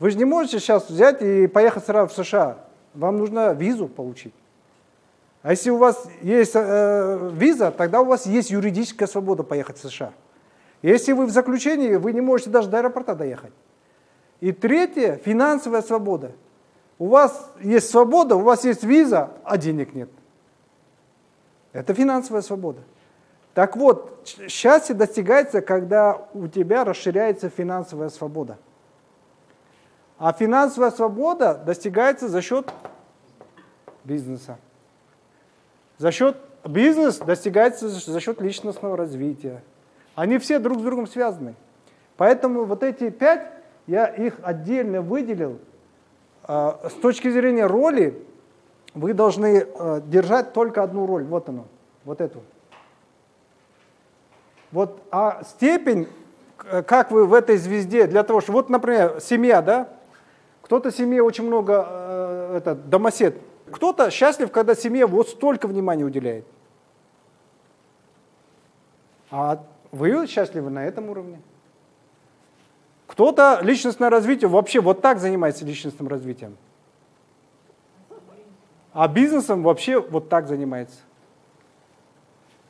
Вы же не можете сейчас взять и поехать сразу в США. Вам нужно визу получить. А если у вас есть э, виза, тогда у вас есть юридическая свобода поехать в США. Если вы в заключении, вы не можете даже до аэропорта доехать. И третье, финансовая свобода. У вас есть свобода, у вас есть виза, а денег нет. Это финансовая свобода. Так вот, счастье достигается, когда у тебя расширяется финансовая свобода. А финансовая свобода достигается за счет бизнеса. За счет бизнес достигается за счет личностного развития. Они все друг с другом связаны. Поэтому вот эти пять, я их отдельно выделил. С точки зрения роли, вы должны э, держать только одну роль, вот она, вот эту. Вот, а степень, как вы в этой звезде, для того, что, вот, например, семья, да, кто-то в семье очень много, э, это, домосед, кто-то счастлив, когда семье вот столько внимания уделяет. А вы счастливы на этом уровне. Кто-то личностное развитие, вообще вот так занимается личностным развитием. А бизнесом вообще вот так занимается.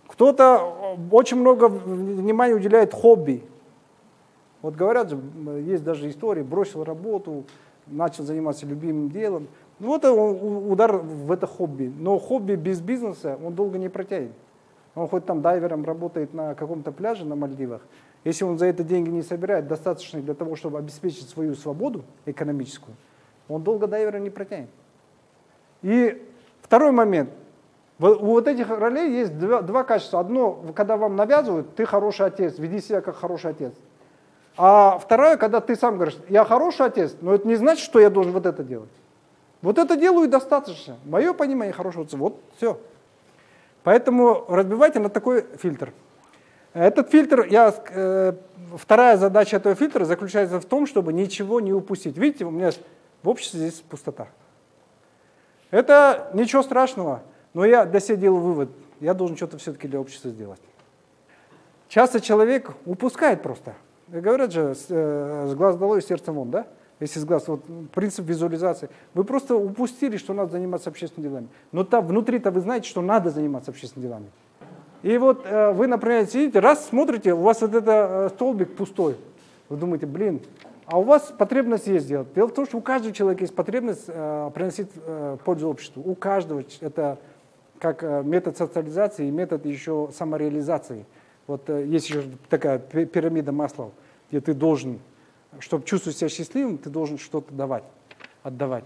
Кто-то очень много внимания уделяет хобби. Вот говорят же, есть даже истории, бросил работу, начал заниматься любимым делом. Вот удар в это хобби. Но хобби без бизнеса он долго не протянет. Он хоть там дайвером работает на каком-то пляже на Мальдивах. Если он за это деньги не собирает, достаточно для того, чтобы обеспечить свою свободу экономическую, он долго дайвером не протянет. И второй момент. У вот этих ролей есть два, два качества. Одно, когда вам навязывают, ты хороший отец, веди себя как хороший отец. А второе, когда ты сам говоришь, я хороший отец, но это не значит, что я должен вот это делать. Вот это делаю достаточно. Мое понимание хорошего отца. Вот, все. Поэтому разбивайте на такой фильтр. Этот фильтр, я, э, вторая задача этого фильтра заключается в том, чтобы ничего не упустить. Видите, у меня в обществе здесь пустота. Это ничего страшного, но я для себя делал вывод, я должен что-то все-таки для общества сделать. Часто человек упускает просто. Говорят же, с, э, с глаз долой, сердце вон, да? Если с глаз, вот принцип визуализации. Вы просто упустили, что надо заниматься общественными делами. Но там внутри-то вы знаете, что надо заниматься общественными делами. И вот э, вы, например, сидите, раз смотрите, у вас вот этот э, столбик пустой. Вы думаете, блин... А у вас потребность есть делать. Дело в том, что у каждого человека есть потребность э, приносить э, пользу обществу. У каждого это как э, метод социализации и метод еще самореализации. Вот э, есть еще такая пирамида Маслоу, где ты должен, чтобы чувствовать себя счастливым, ты должен что-то давать, отдавать.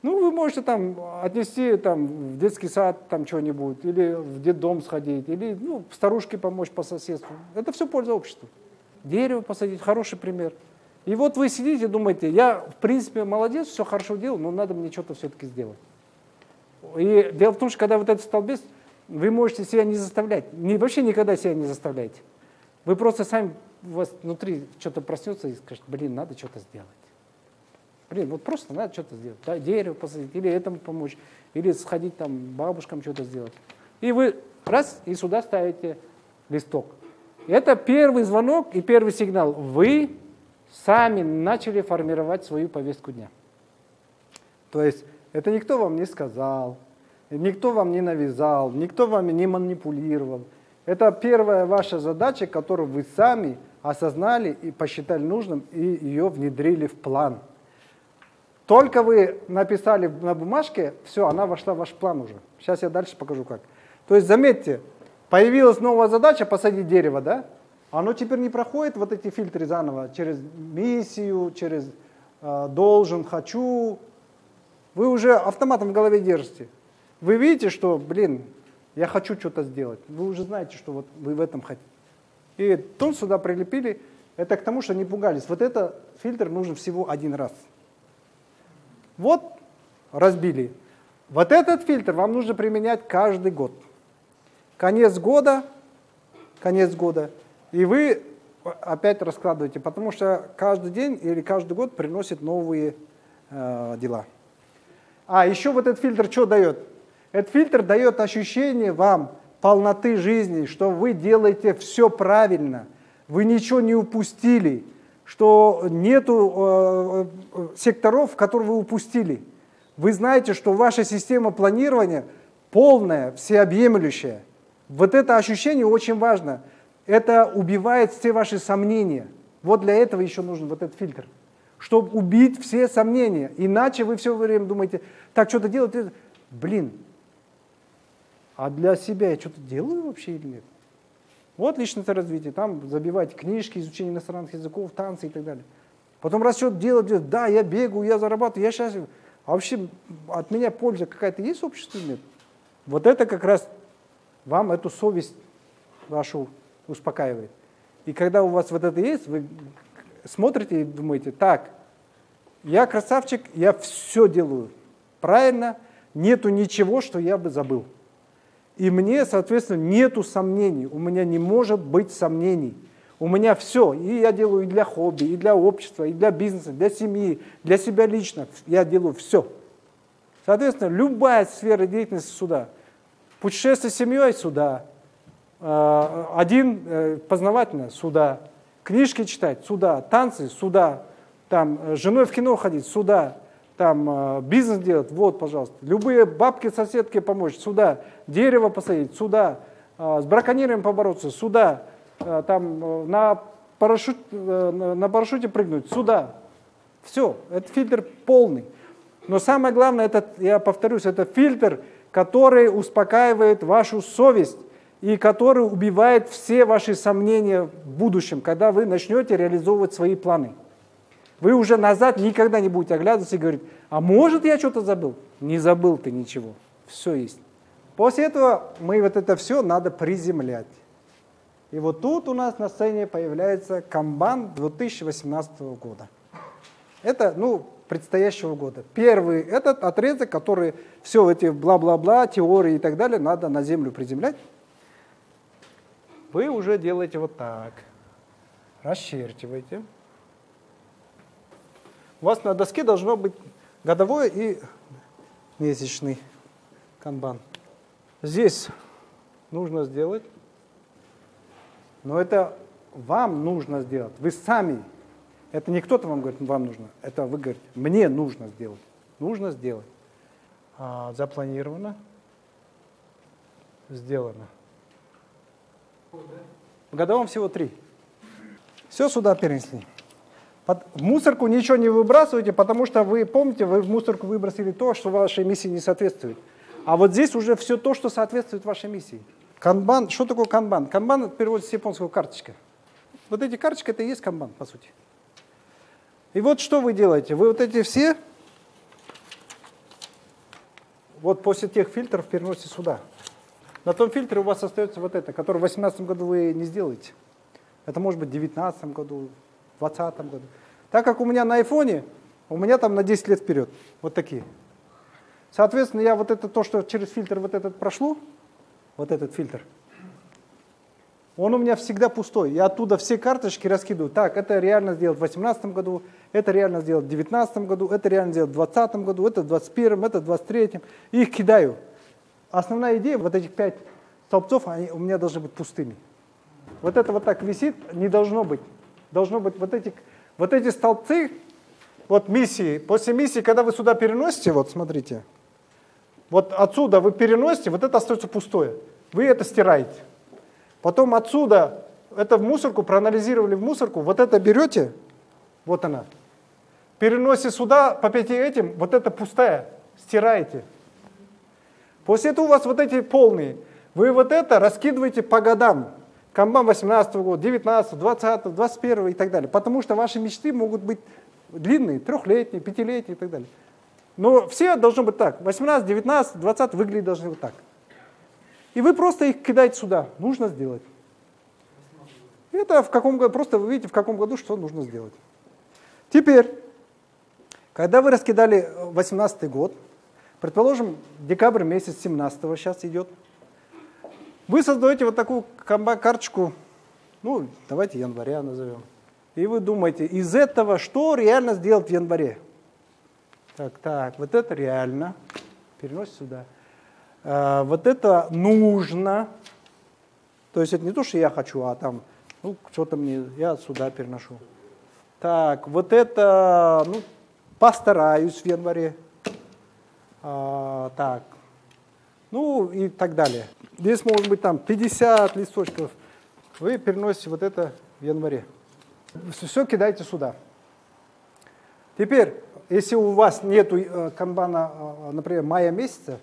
Ну, вы можете там отнести там, в детский сад там что-нибудь, или в детдом сходить, или ну, старушке помочь по соседству. Это все польза обществу. Дерево посадить, хороший пример. И вот вы сидите и думаете, я, в принципе, молодец, все хорошо делал, но надо мне что-то все-таки сделать. И дело в том, что когда вот этот столбец, вы можете себя не заставлять, не, вообще никогда себя не заставляете. Вы просто сами, у вас внутри что-то проснется и скажете, блин, надо что-то сделать. Блин, вот просто надо что-то сделать, да, дерево посадить, или этому помочь, или сходить там бабушкам что-то сделать. И вы раз и сюда ставите листок. Это первый звонок и первый сигнал. Вы сами начали формировать свою повестку дня. То есть это никто вам не сказал, никто вам не навязал, никто вам не манипулировал. Это первая ваша задача, которую вы сами осознали и посчитали нужным, и ее внедрили в план. Только вы написали на бумажке, все, она вошла в ваш план уже. Сейчас я дальше покажу как. То есть заметьте, появилась новая задача посадить дерево, да? Оно теперь не проходит вот эти фильтры заново через миссию, через э, должен, хочу. Вы уже автоматом в голове держите. Вы видите, что, блин, я хочу что-то сделать. Вы уже знаете, что вот вы в этом хотите. И тон сюда прилепили. Это к тому, что не пугались. Вот этот фильтр нужен всего один раз. Вот разбили. Вот этот фильтр вам нужно применять каждый год. Конец года, конец года. И вы опять раскладываете, потому что каждый день или каждый год приносит новые э, дела. А еще вот этот фильтр что дает? Этот фильтр дает ощущение вам полноты жизни, что вы делаете все правильно, вы ничего не упустили, что нету э, секторов, которые вы упустили. Вы знаете, что ваша система планирования полная, всеобъемлющая. Вот это ощущение очень важно. Это убивает все ваши сомнения. Вот для этого еще нужен вот этот фильтр, чтобы убить все сомнения. Иначе вы все время думаете, так, что-то делать, блин, а для себя я что-то делаю вообще или нет? Вот личностное развитие, там забивать книжки, изучение иностранных языков, танцы и так далее. Потом раз что-то делать, делать, да, я бегаю, я зарабатываю, я счастлив. А вообще от меня польза какая-то есть в обществе или нет? Вот это как раз вам эту совесть вашу успокаивает. И когда у вас вот это есть, вы смотрите и думаете, так, я красавчик, я все делаю правильно, нету ничего, что я бы забыл. И мне, соответственно, нету сомнений, у меня не может быть сомнений. У меня все, и я делаю и для хобби, и для общества, и для бизнеса, для семьи, для себя лично, я делаю все. Соответственно, любая сфера деятельности сюда. Путешествие с семьей сюда. Один познавательно сюда. Книжки читать сюда. Танцы сюда. Там, с женой в кино ходить сюда. Там, бизнес делать, вот, пожалуйста. Любые бабки, соседки помочь, сюда. Дерево посадить, сюда. С браконьерами побороться, сюда. Там, на, парашют, на парашюте прыгнуть, сюда. Все, это фильтр полный. Но самое главное, это, я повторюсь, это фильтр, который успокаивает вашу совесть и который убивает все ваши сомнения в будущем, когда вы начнете реализовывать свои планы. Вы уже назад никогда не будете оглядываться и говорить, а может я что-то забыл? Не забыл ты ничего, все есть. После этого мы вот это все надо приземлять. И вот тут у нас на сцене появляется канбан две тысячи восемнадцатого года. Это, ну, предстоящего года. Первый этот отрезок, который все эти бла-бла-бла, теории и так далее надо на землю приземлять. Вы уже делаете вот так. Расчерчиваете. У вас на доске должно быть годовой и месячный канбан. Здесь нужно сделать, но это вам нужно сделать, вы сами. Это не кто-то вам говорит, вам нужно, это вы говорите, мне нужно сделать. Нужно сделать. А, запланировано, сделано. В годовом всего три. Все сюда перенесли. Под, в мусорку ничего не выбрасывайте, потому что вы помните, вы в мусорку выбросили то, что вашей миссии не соответствует. А вот здесь уже все то, что соответствует вашей миссии. Канбан, что такое канбан? Канбан переводится с японского карточка. Вот эти карточки, это и есть канбан, по сути. И вот что вы делаете? Вы вот эти все, вот после тех фильтров переносите сюда. На том фильтре у вас остается вот это, который в две тысячи восемнадцатом году вы не сделаете. Это может быть в две тысячи девятнадцатом году. В двадцатом году. Так как у меня на айфоне, у меня там на десять лет вперед. Вот такие. Соответственно, я вот это то, что через фильтр вот этот прошло, вот этот фильтр, Он у меня всегда пустой. Я оттуда все карточки раскидываю. Так, это реально сделать в двадцать восемнадцатом году, это реально сделать в двадцать девятнадцатом году, это реально сделать в двадцать двадцатом году, это в двадцать первом, это в двадцать третьем. И их кидаю. Основная идея, вот этих пять столбцов, они у меня должны быть пустыми. Вот это вот так висит, не должно быть. Должно быть вот эти, вот эти столбцы, вот миссии. После миссии, когда вы сюда переносите, вот смотрите, вот отсюда вы переносите, вот это остается пустое. Вы это стираете. Потом отсюда это в мусорку, проанализировали в мусорку, вот это берете, вот она, переносите сюда, по пяти этим, вот это пустая, стираете. После этого у вас вот эти полные. Вы вот это раскидываете по годам. Канбан восемнадцатого года, девятнадцатого, двадцатого, двадцать первого и так далее. Потому что ваши мечты могут быть длинные, трехлетние, пятилетние и так далее. Но все должны быть так. восемнадцать, девятнадцать, двадцать выглядят должны вот так. И вы просто их кидаете сюда. Нужно сделать. Это в каком году, просто вы видите, в каком году что нужно сделать. Теперь, когда вы раскидали восемнадцатый год, предположим, декабрь месяц семнадцатого сейчас идет, вы создаете вот такую карточку, ну, давайте января назовем. И вы думаете, из этого что реально сделать в январе? Так, так, вот это реально. Переносите сюда. А, вот это нужно. То есть это не то, что я хочу, а там, ну, что-то мне, я сюда переношу. Так, вот это, ну, постараюсь в январе. А, так. Ну и так далее. Здесь может быть там пятьдесят листочков. Вы переносите вот это в январе. Все кидайте сюда. Теперь, если у вас нет канбана, например, мая месяца,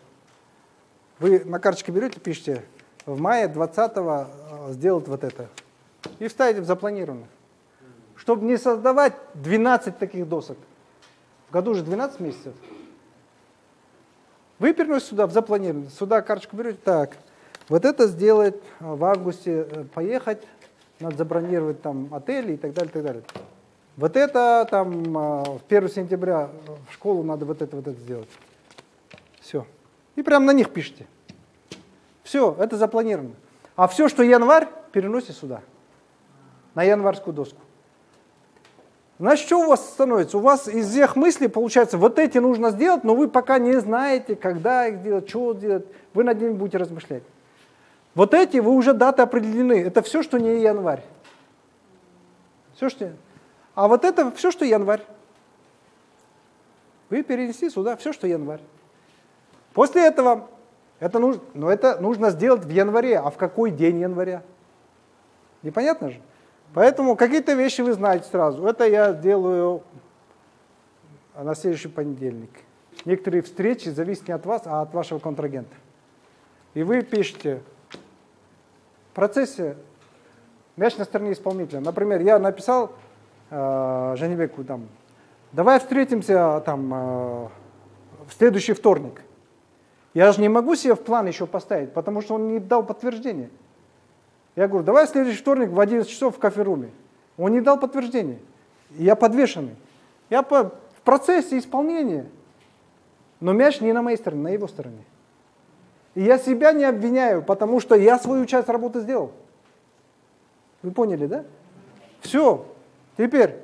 вы на карточке берете, пишите, в мае двадцатого сделать вот это. И вставите в запланированное. Чтобы не создавать двенадцать таких досок. В году уже двенадцать месяцев. Вы переносите сюда, в запланированное. Сюда карточку берете, так, вот это сделать в августе, поехать, надо забронировать там отели и так далее, так далее. Вот это там в первое сентября в школу надо вот это, вот это сделать. Все. И прямо на них пишите. Все, это запланировано. А все, что январь, переносите сюда, на январскую доску. Значит, что у вас становится? У вас из всех мыслей получается, вот эти нужно сделать, но вы пока не знаете, когда их делать, что делать. Вы над ними будете размышлять. Вот эти вы уже даты определены. Это все, что не январь. Все, что... А вот это все, что январь. Вы перенесли сюда все, что январь. После этого, это нужно, но это нужно сделать в январе. А в какой день января? Непонятно же? Поэтому какие-то вещи вы знаете сразу. Это я делаю на следующий понедельник. Некоторые встречи зависят не от вас, а от вашего контрагента. И вы пишете в процессе, мяч на стороне исполнителя. Например, я написал э, Женевеку, там, давай встретимся там, э, в следующий вторник. Я же не могу себе в план еще поставить, потому что он не дал подтверждения. Я говорю, давай в следующий вторник в одиннадцать часов в кофе-руме. Он не дал подтверждения. Я подвешенный. Я по, в процессе исполнения. Но мяч не на моей стороне, на его стороне. И я себя не обвиняю, потому что я свою часть работы сделал. Вы поняли, да? Все. Теперь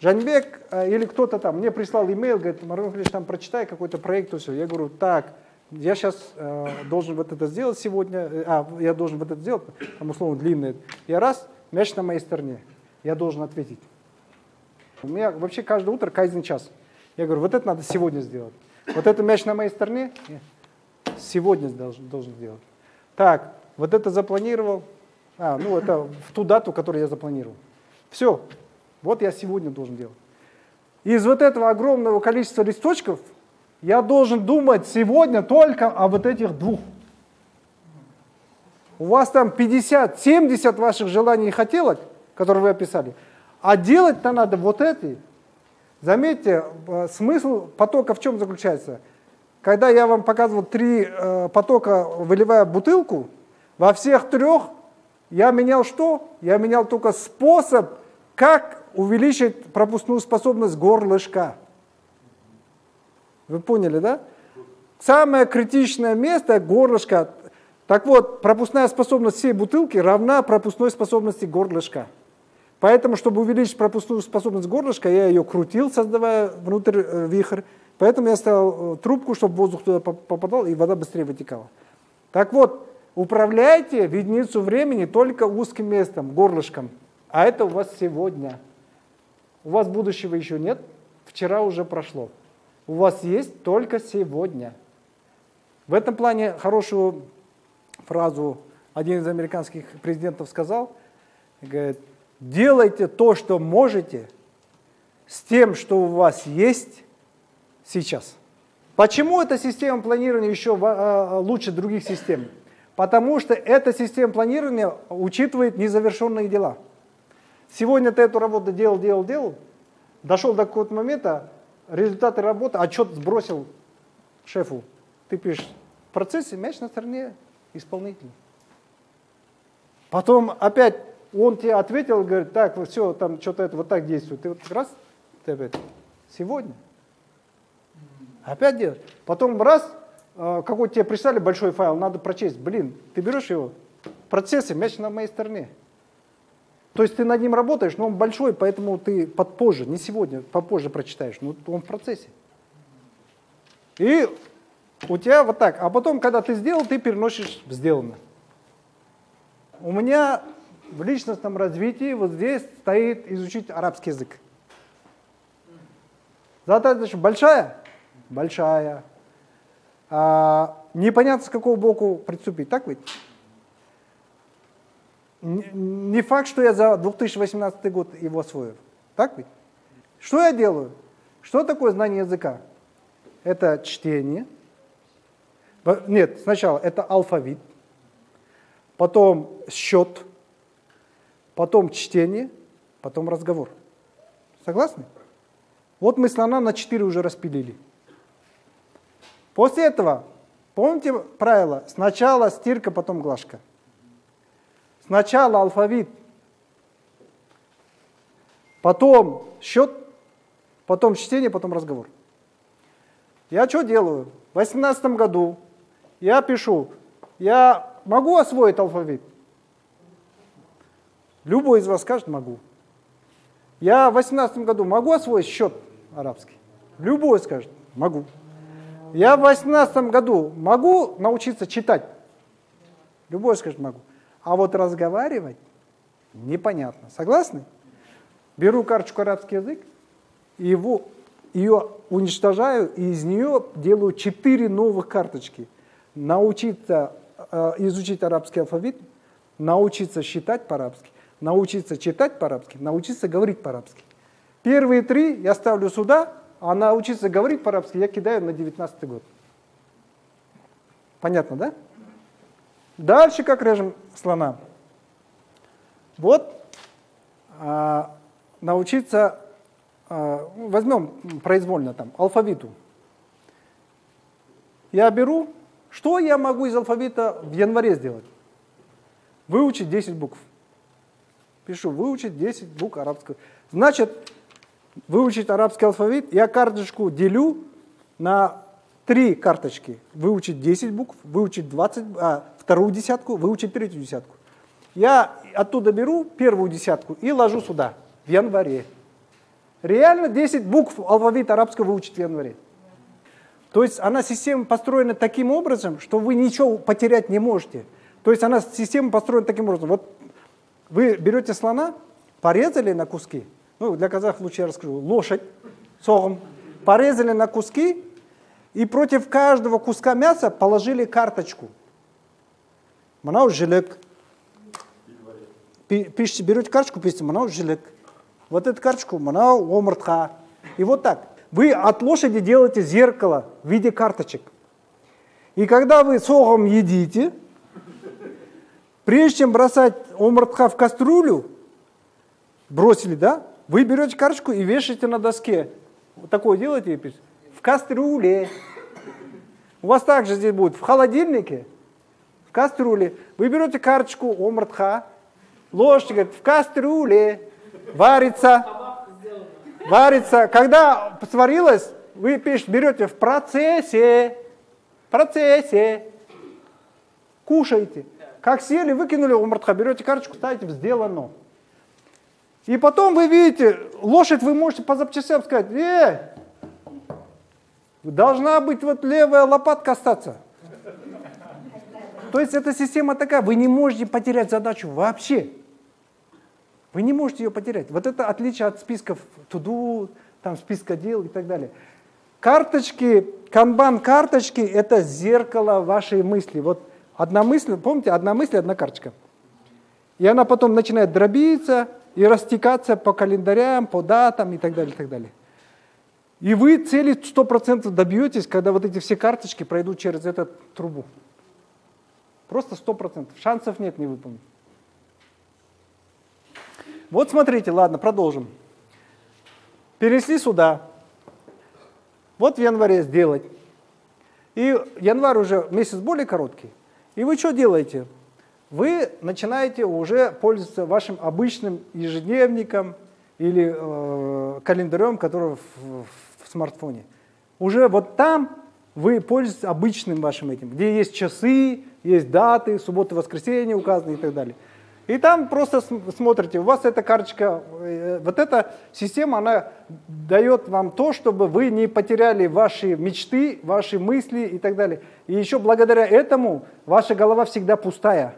Жанбек или кто-то там мне прислал имейл, говорит, Марвин Клич, там прочитай какой-то проект, и все. Я говорю, так... Я сейчас э, должен вот это сделать сегодня, а, я должен вот это сделать, там условно длинное. Я раз, мяч на моей стороне, я должен ответить. У меня вообще каждое утро кайзен час. Я говорю, вот это надо сегодня сделать. Вот это мяч на моей стороне, сегодня должен, должен сделать. Так, вот это запланировал, а, ну это в ту дату, которую я запланировал. Все, вот я сегодня должен делать. Из вот этого огромного количества листочков я должен думать сегодня только о вот этих двух. У вас там пятьдесят-семьдесят ваших желаний и хотелок, которые вы описали. А делать-то надо вот эти. Заметьте, смысл потока в чем заключается? Когда я вам показывал три потока, выливая бутылку, во всех трех я менял что? Я менял только способ, как увеличить пропускную способность горлышка. Вы поняли, да? Самое критичное место — горлышко. Так вот, пропускная способность всей бутылки равна пропускной способности горлышка. Поэтому, чтобы увеличить пропускную способность горлышка, я ее крутил, создавая внутрь вихрь. Поэтому я ставил трубку, чтобы воздух туда попадал, и вода быстрее вытекала. Так вот, управляйте в единицу времени только узким местом, горлышком. А это у вас сегодня. У вас будущего еще нет, вчера уже прошло. У вас есть только сегодня. В этом плане хорошую фразу один из американских президентов сказал, говорит: делайте то, что можете, с тем, что у вас есть сейчас. Почему эта система планирования еще лучше других систем? Потому что эта система планирования учитывает незавершенные дела. Сегодня ты эту работу делал, делал, делал, дошел до какого-то момента, результаты работы, отчет сбросил шефу. Ты пишешь: в процессе, мяч на стороне исполнителя. Потом опять он тебе ответил, говорит: так, все, там что-то это вот так действует. Ты вот раз, ты опять, сегодня. Опять делаешь. Потом раз, какой-то тебе прислали большой файл, надо прочесть. Блин, ты берешь его, процессы, мяч на моей стороне. То есть ты над ним работаешь, но он большой, поэтому ты подпозже, не сегодня, попозже прочитаешь, но он в процессе. И у тебя вот так. А потом, когда ты сделал, ты переносишь в сделанное. У меня в личностном развитии вот здесь стоит изучить арабский язык. Задача большая? Большая. А, непонятно, с какого боку приступить, так ведь? Не факт, что я за две тысячи восемнадцатый год его освоил. Так ведь? Что я делаю? Что такое знание языка? Это чтение. Нет, сначала это алфавит, потом счет, потом чтение, потом разговор. Согласны? Вот мы слона на четыре уже распилили. После этого, помните правило? Сначала стирка, потом глажка. Сначала алфавит, потом счет, потом чтение, потом разговор. Я что делаю? В две тысячи восемнадцатом году я пишу, я могу освоить алфавит? Любой из вас скажет: могу. Я в две тысячи восемнадцатом году могу освоить счет арабский? Любой скажет: могу. Я в две тысячи восемнадцатом году могу научиться читать? Любой скажет: могу. А вот разговаривать непонятно. Согласны? Беру карточку арабский язык, его, ее уничтожаю, и из нее делаю четыре новых карточки. Научиться э, изучить арабский алфавит, научиться считать по-арабски, научиться читать по-арабски, научиться говорить по-арабски. Первые три я ставлю сюда, а научиться говорить по-арабски я кидаю на девятнадцатый год. Понятно, да? Дальше как режем слона. Вот а, научиться, а, возьмем произвольно там, алфавиту. Я беру, что я могу из алфавита в январе сделать? Выучить десять букв. Пишу: выучить десять букв арабского. Значит, выучить арабский алфавит, я карточку делю на три карточки. Выучить десять букв, выучить двадцать, а, вторую десятку, выучить третью десятку. Я оттуда беру первую десятку и ложу сюда, в январе. Реально десять букв алфавита арабского выучить в январе. То есть она система построена таким образом, что вы ничего потерять не можете. То есть она система построена таким образом. Вот вы берете слона, порезали на куски, ну для казахов лучше я расскажу, лошадь согом, порезали на куски, и против каждого куска мяса положили карточку. Манау жилек. Берете карточку, пишите: манау жилек. Вот эту карточку манау омртха. И вот так. Вы от лошади делаете зеркало в виде карточек. И когда вы согом едите, прежде чем бросать омртха в кастрюлю, бросили, да? Вы берете карточку и вешаете на доске. Вот такое делаете и пишете: в кастрюле. У вас также здесь будет в холодильнике, в кастрюле. Вы берете карточку омртха, ложь, говорит: в кастрюле варится. Варится. Когда сварилось, вы пишете, берете в процессе. В процессе. кушаете. Как сели, выкинули умартха, берете карточку, ставите в «Сделано». И потом вы видите, лошадь вы можете по запчастям сказать, «Эй, должна быть вот левая лопатка остаться». То есть эта система такая, вы не можете потерять задачу вообще. Вы не можете ее потерять. Вот это отличие от списков to-do, там списка дел и так далее. Карточки, канбан-карточки — это зеркало вашей мысли. Вот одна мысль, помните, одна мысль, одна карточка. И она потом начинает дробиться и растекаться по календарям, по датам и так далее, и так далее. И вы цели сто процентов добьетесь, когда вот эти все карточки пройдут через эту трубу. Просто сто процентов. Шансов нет не выполнить. Вот смотрите, ладно, продолжим. Перенесли сюда. Вот в январе сделать. И январь уже месяц более короткий. И вы что делаете? Вы начинаете уже пользоваться вашим обычным ежедневником или э, календарем, который в, в, в смартфоне. Уже вот там вы пользуетесь обычным вашим этим, где есть часы, есть даты, субботы, воскресенье указаны и так далее. И там просто смотрите, у вас эта карточка, вот эта система, она дает вам то, чтобы вы не потеряли ваши мечты, ваши мысли и так далее. И еще благодаря этому ваша голова всегда пустая.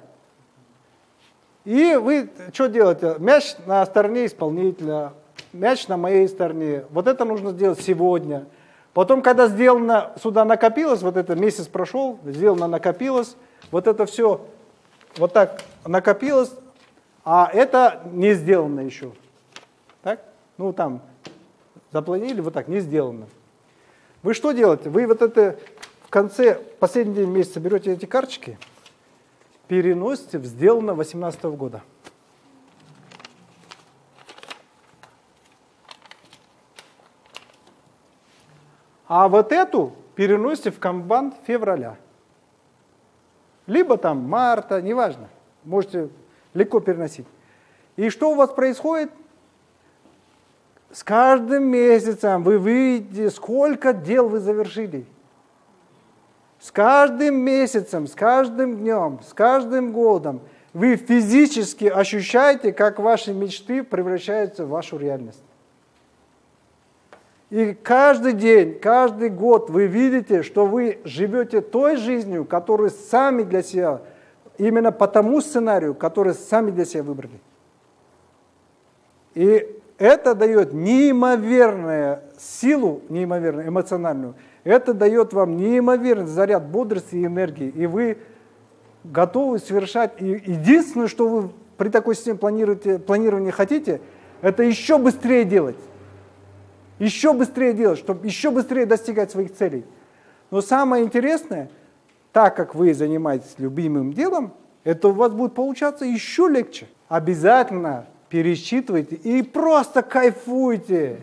И вы что делаете? Мяч на стороне исполнителя, мяч на моей стороне. Вот это нужно сделать сегодня. Потом, когда сделано, сюда накопилось, вот это месяц прошел, сделано, накопилось, вот это все вот так накопилось. А это не сделано еще. Так? Ну, там запланили, вот так, не сделано. Вы что делаете? Вы вот это в конце, последний день месяца берете эти карточки, переносите в сделано две тысячи восемнадцатого года. А вот эту переносите в канбан февраля. Либо там марта, неважно. Можете легко переносить. И что у вас происходит? С каждым месяцем вы видите, сколько дел вы завершили. С каждым месяцем, с каждым днем, с каждым годом вы физически ощущаете, как ваши мечты превращаются в вашу реальность. И каждый день, каждый год вы видите, что вы живете той жизнью, которую сами для себя именно по тому сценарию, который сами для себя выбрали. И это дает неимоверную силу, неимоверную эмоциональную. Это дает вам неимоверный заряд бодрости и энергии. И вы готовы совершать. И единственное, что вы при такой системе планируете, планирования хотите, это еще быстрее делать. Еще быстрее делать, чтобы еще быстрее достигать своих целей. Но самое интересное, так как вы занимаетесь любимым делом, это у вас будет получаться еще легче. Обязательно пересчитывайте и просто кайфуйте.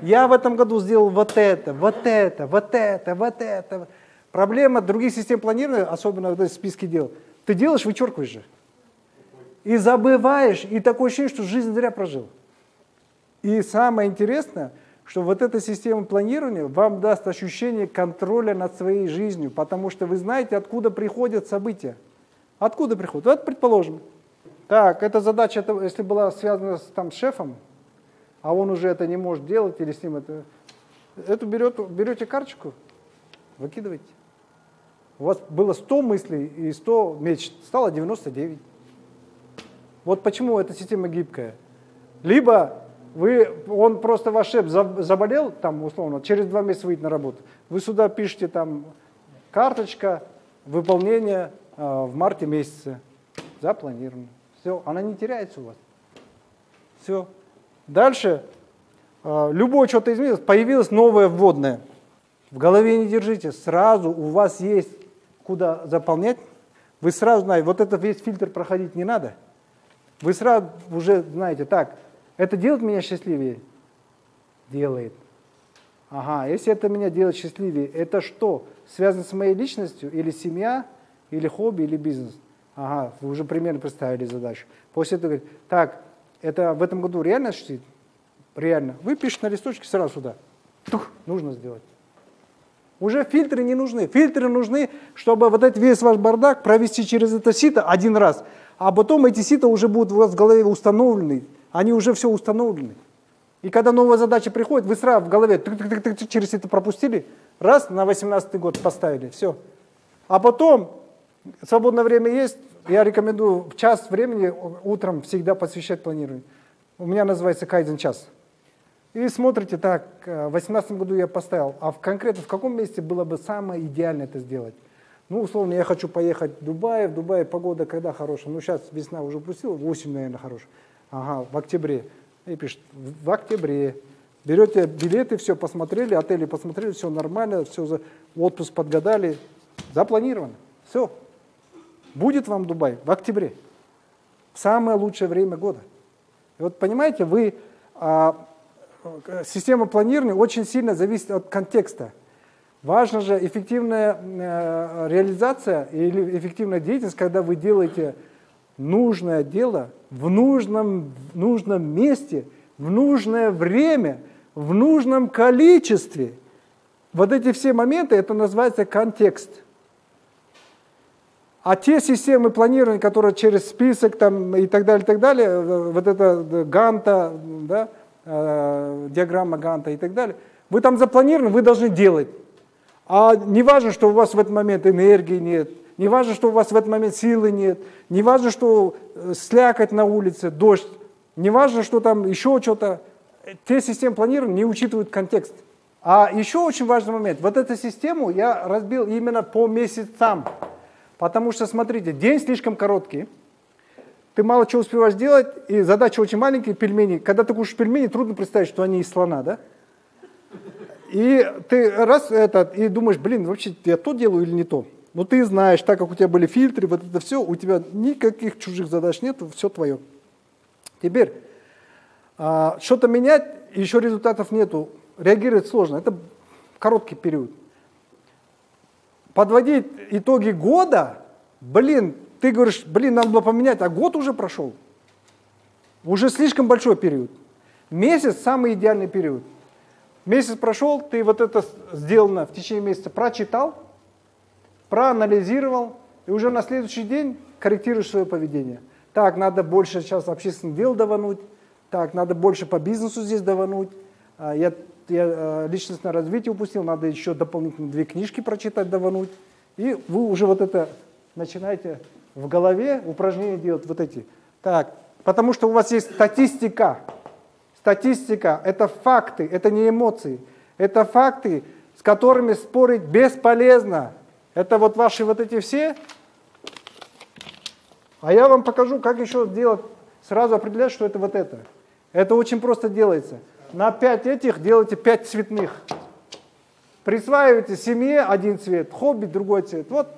Я в этом году сделал вот это, вот это, вот это, вот это. Проблема других систем планирования, особенно в списке дел, ты делаешь, вычеркиваешь же. И забываешь, и такое ощущение, что жизнь зря прожил. И самое интересное, что вот эта система планирования вам даст ощущение контроля над своей жизнью, потому что вы знаете, откуда приходят события. Откуда приходят? Вот, предположим, так, эта задача, это, если была связана с, там, с шефом, а он уже это не может делать, или с ним это... Эту берет, берете карточку, выкидываете. У вас было сто мыслей и сто мечт, стало девяносто девять. Вот почему эта система гибкая. Либо... Вы, он просто, ваш шеф заболел, там, условно, через два месяца выйдет на работу. Вы сюда пишете, там, карточка, выполнение э, в марте месяце. Запланировано. Все, она не теряется у вас. Все. Дальше. Э, любое что-то изменилось, появилось новое вводное. В голове не держите. Сразу у вас есть куда заполнять. Вы сразу знаете, вот этот весь фильтр проходить не надо. Вы сразу уже знаете, так, это делает меня счастливее? Делает. Ага, если это меня делает счастливее, это что? Связано с моей личностью? Или семья, или хобби, или бизнес? Ага, вы уже примерно представили задачу. После этого говорит, так, это в этом году реально осуществить? Реально. Вы пишете на листочке сразу сюда. Тух, нужно сделать. Уже фильтры не нужны. Фильтры нужны, чтобы вот этот весь ваш бардак провести через это сито один раз, а потом эти сито уже будут у вас в голове установлены, они уже все установлены. И когда новая задача приходит, вы сразу в голове тык-тык-тык-тык через это пропустили, раз, на восемнадцатый год поставили, все. А потом, свободное время есть, я рекомендую в час времени утром всегда посвящать планированию. У меня называется Кайдзен час. И смотрите, так, в восемнадцатом году я поставил, а в конкретно в каком месте было бы самое идеальное это сделать? Ну, условно, я хочу поехать в Дубай, в Дубае погода когда хорошая? Ну, сейчас весна уже пустила, осень, наверное, хорошая. Ага, в октябре. И пишет, в октябре. Берете билеты, все посмотрели, отели посмотрели, все нормально, все за отпуск подгадали, запланировано. Все. Будет вам Дубай в октябре. В самое лучшее время года. И вот понимаете, вы... Система планирования очень сильно зависит от контекста. Важна же эффективная реализация или эффективная деятельность, когда вы делаете нужное дело в нужном, в нужном месте, в нужное время, в нужном количестве. Вот эти все моменты, это называется контекст. А те системы планирования, которые через список там, и так далее, и так далее, вот это Ганта, да, диаграмма Ганта и так далее, вы там запланированы, вы должны делать. А не важно, что у вас в этот момент энергии нет, не важно, что у вас в этот момент силы нет, не важно, что слякоть на улице, дождь, не важно, что там еще что-то. Те системы планирования не учитывают контекст. А еще очень важный момент. Вот эту систему я разбил именно по месяцам. Потому что, смотрите, день слишком короткий, ты мало чего успеваешь делать, и задача очень маленькая, пельмени. Когда ты кушаешь пельмени, трудно представить, что они из слона, да? И ты раз этот, и думаешь, блин, вообще я то делаю или не то? Но ты знаешь, так как у тебя были фильтры, вот это все, у тебя никаких чужих задач нет, все твое. Теперь, что-то менять, еще результатов нету, реагировать сложно, это короткий период. Подводить итоги года, блин, ты говоришь, блин, надо было поменять, а год уже прошел. Уже слишком большой период. Месяц – самый идеальный период. Месяц прошел, ты вот это сделано в течение месяца прочитал, проанализировал, и уже на следующий день корректируешь свое поведение. Так, надо больше сейчас общественных дел давануть, так, надо больше по бизнесу здесь давануть. Я, я личностное развитие упустил, надо еще дополнительно две книжки прочитать, давануть. И вы уже вот это начинаете... В голове упражнения делать вот эти. Так, потому что у вас есть статистика. Статистика – это факты, это не эмоции. Это факты, с которыми спорить бесполезно. Это вот ваши вот эти все. А я вам покажу, как еще делать, сразу определять, что это вот это. Это очень просто делается. На пять этих делайте пять цветных. Присваиваете семье один цвет, хобби другой цвет. Вот.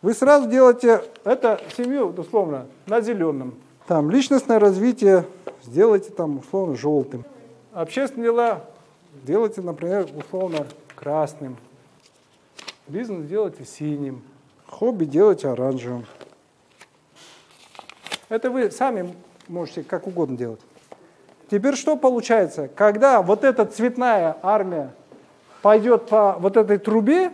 Вы сразу делаете это семью, условно, на зеленом. Там личностное развитие сделайте там, условно, желтым. Общественные дела делайте, например, условно, красным. Бизнес делайте синим. Хобби делайте оранжевым. Это вы сами можете как угодно делать. Теперь что получается? Когда вот эта цветная армия пойдет по вот этой трубе,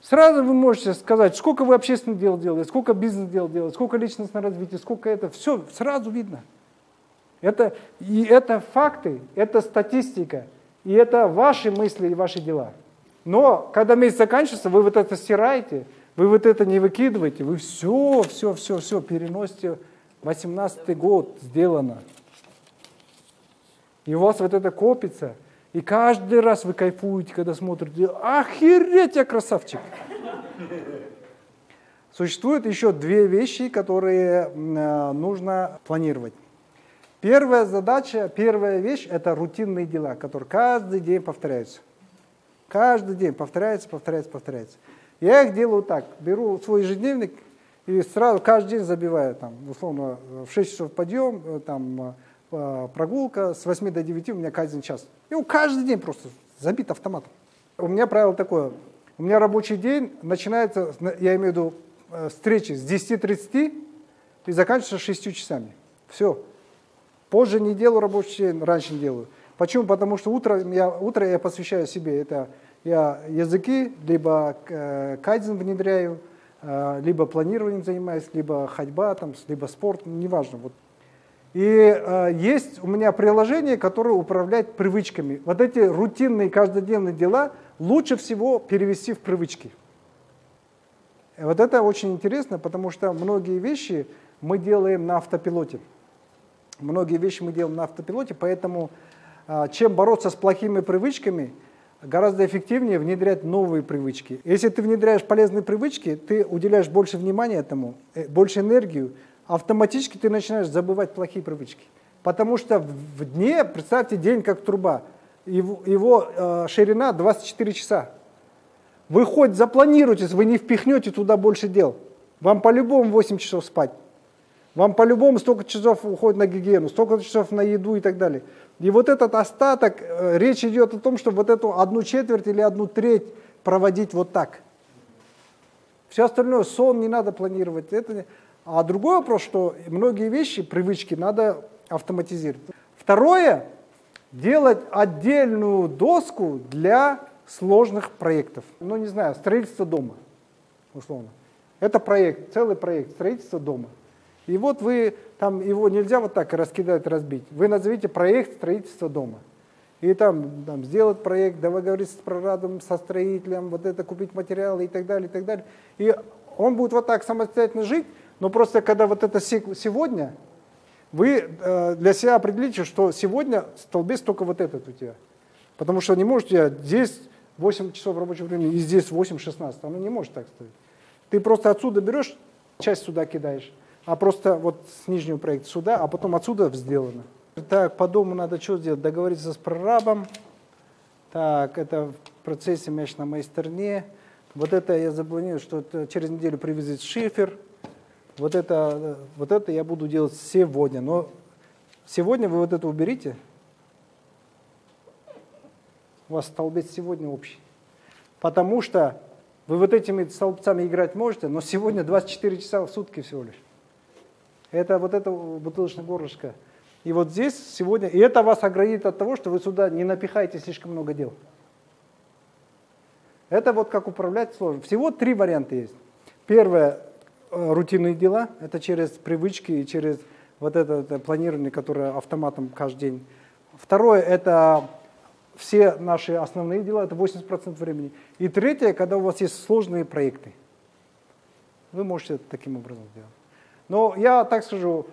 сразу вы можете сказать, сколько вы общественных дел делали, сколько бизнес-дел делали, сколько личностного развития, сколько это. Все сразу видно. Это, и это факты, это статистика, и это ваши мысли и ваши дела. Но когда месяц заканчивается, вы вот это стираете, вы вот это не выкидываете, вы все, все, все, все переносите. восемнадцатый год сделано. И у вас вот это копится. И каждый раз вы кайфуете, когда смотрите, охереть, я красавчик. Существует еще две вещи, которые нужно планировать. Первая задача, первая вещь – это рутинные дела, которые каждый день повторяются. Каждый день повторяются, повторяются, повторяются. Я их делаю так, беру свой ежедневник и сразу каждый день забиваю, там, условно, в шесть часов подъем, там, прогулка, с восьми до девяти у меня кайдзен час. И у каждый день просто забит автоматом. У меня правило такое. У меня рабочий день начинается, я имею в виду, встречи с десяти тридцати и заканчивается шестью часами. Все. Позже не делаю рабочий день, раньше не делаю. Почему? Потому что утро я, утро я посвящаю себе. Это Я языки либо кайдзен внедряю, либо планированием занимаюсь, либо ходьба, там, либо спорт, неважно. Вот. И э, есть у меня приложение, которое управляет привычками. Вот эти рутинные каждодневные дела лучше всего перевести в привычки. И вот это очень интересно, потому что многие вещи мы делаем на автопилоте. Многие вещи мы делаем на автопилоте, поэтому э, чем бороться с плохими привычками, гораздо эффективнее внедрять новые привычки. Если ты внедряешь полезные привычки, ты уделяешь больше внимания этому, больше энергию, автоматически ты начинаешь забывать плохие привычки. Потому что в дне, представьте, день как труба, его, его э, ширина двадцать четыре часа. Вы хоть запланируетесь, вы не впихнете туда больше дел. Вам по-любому восемь часов спать. Вам по-любому столько часов уходит на гигиену, столько часов на еду и так далее. И вот этот остаток, э, речь идет о том, чтобы вот эту одну четверть или одну треть проводить вот так. Все остальное, сон не надо планировать, это не... А другой вопрос, что многие вещи, привычки надо автоматизировать. Второе, делать отдельную доску для сложных проектов. Ну, не знаю, строительство дома, условно. Это проект, целый проект, строительство дома. И вот вы, там его нельзя вот так раскидать, разбить. Вы назовите проект строительства дома. И там, там сделать проект, договориться с прорабом, со строителем, вот это купить материалы и так далее, и так далее. И он будет вот так самостоятельно жить. Но просто когда вот это сегодня, вы для себя определите, что сегодня столбец только вот этот у тебя. Потому что не может у тебя здесь восемь часов рабочего времени и здесь восемь-шестнадцать. Оно не может так стоять. Ты просто отсюда берешь, часть сюда кидаешь, а просто вот с нижнего проекта сюда, а потом отсюда сделано. Так, по дому надо что сделать? Договориться с прорабом. Так, это в процессе, мяч на моей стороне. Вот это я запланирую, что через неделю привезет шифер. Вот это, вот это я буду делать сегодня. Но сегодня вы вот это уберите. У вас столбец сегодня общий. Потому что вы вот этими столбцами играть можете, но сегодня двадцать четыре часа в сутки всего лишь. Это вот это бутылочное горлышко. И вот здесь сегодня... И это вас оградит от того, что вы сюда не напихаете слишком много дел. Это вот как управлять сложно. Всего три варианта есть. Первое. Рутинные дела, это через привычки и через вот это, это планирование, которое автоматом каждый день. Второе, это все наши основные дела, это восемьдесят процентов времени. И третье, когда у вас есть сложные проекты. Вы можете это таким образом делать. Но я так скажу,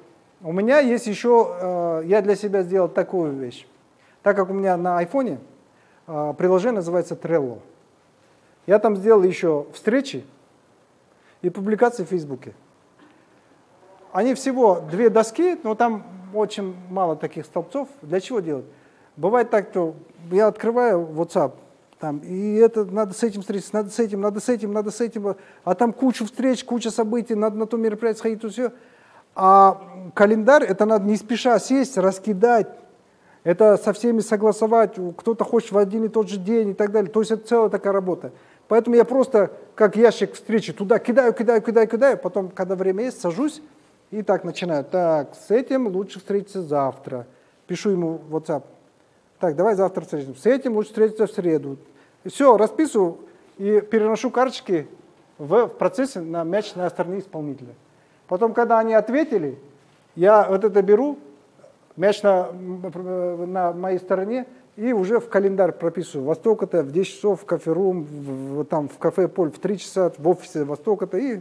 у меня есть еще, я для себя сделал такую вещь. Так как у меня на айфоне приложение называется Trello. Я там сделал еще встречи и публикации в Фейсбуке. Они всего две доски, но там очень мало таких столбцов. Для чего делать? Бывает так, что я открываю WhatsApp, там, и это надо с этим встретиться, надо с этим, надо с этим, надо с этим, а там куча встреч, куча событий, надо на то мероприятие сходить, то все. А календарь, это надо не спеша сесть, раскидать, это со всеми согласовать, кто-то хочет в один и тот же день и так далее. То есть это целая такая работа. Поэтому я просто, как ящик встречи, туда кидаю, кидаю, кидаю, кидаю, потом, когда время есть, сажусь и так начинаю. Так, с этим лучше встретиться завтра. Пишу ему в WhatsApp. Так, давай завтра встретимся. С этим лучше встретиться в среду. Все, расписываю и переношу карточки в процессе на мяч на стороне исполнителя. Потом, когда они ответили, я вот это беру, мяч на, на моей стороне, и уже в календарь прописываю. Во столько-то в десять часов в кофе-рум, в, в, там, в кафе Поль в три часа, в офисе во столько-то, и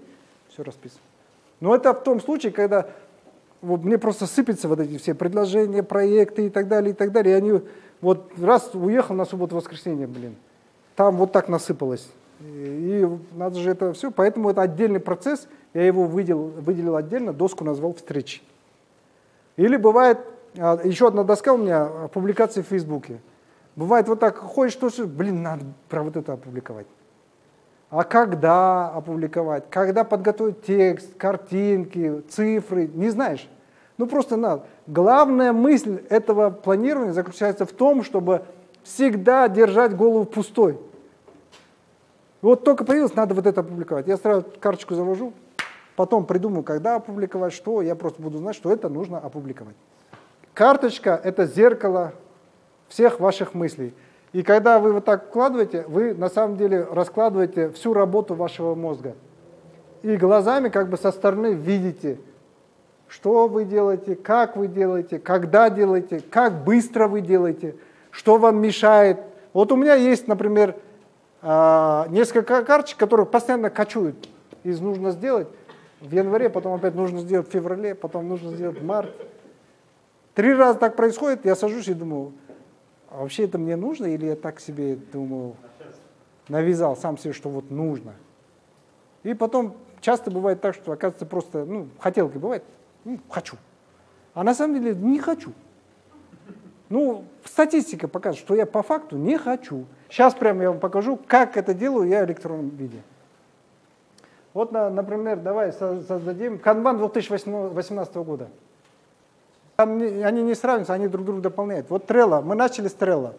все расписано. Но это в том случае, когда вот, мне просто сыпятся вот эти все предложения, проекты и так далее, и так далее. И они вот раз уехал на субботу-воскресенье, блин, там вот так насыпалось. И, и надо же это все. Поэтому это отдельный процесс. Я его выделил, выделил отдельно, доску назвал «Встречи». Или бывает... Еще одна доска у меня, публикации в Фейсбуке. Бывает вот так, ходишь, что, блин, надо про вот это опубликовать. А когда опубликовать? Когда подготовить текст, картинки, цифры? Не знаешь. Ну просто надо. Главная мысль этого планирования заключается в том, чтобы всегда держать голову пустой. Вот только появилось, надо вот это опубликовать. Я сразу карточку завожу, потом придумаю, когда опубликовать, что. Я просто буду знать, что это нужно опубликовать. Карточка – это зеркало всех ваших мыслей. И когда вы вот так вкладываете, вы на самом деле раскладываете всю работу вашего мозга. И глазами как бы со стороны видите, что вы делаете, как вы делаете, когда делаете, как быстро вы делаете, что вам мешает. Вот у меня есть, например, несколько карточек, которые постоянно кочуют. Их нужно сделать в январе, потом опять нужно сделать в феврале, потом нужно сделать в марте. Три раза так происходит, я сажусь и думаю, а вообще это мне нужно, или я так себе, думаю, навязал сам себе, что вот нужно. И потом часто бывает так, что, оказывается, просто, ну, хотелки бывает, ну, хочу. А на самом деле не хочу. Ну, статистика показывает, что я по факту не хочу. Сейчас прямо я вам покажу, как это делаю я в электронном виде. Вот, например, давай создадим канбан две тысячи восемнадцатого года. Там не, они не сравниваются, они друг друга дополняют. Вот Trello, мы начали с Trello.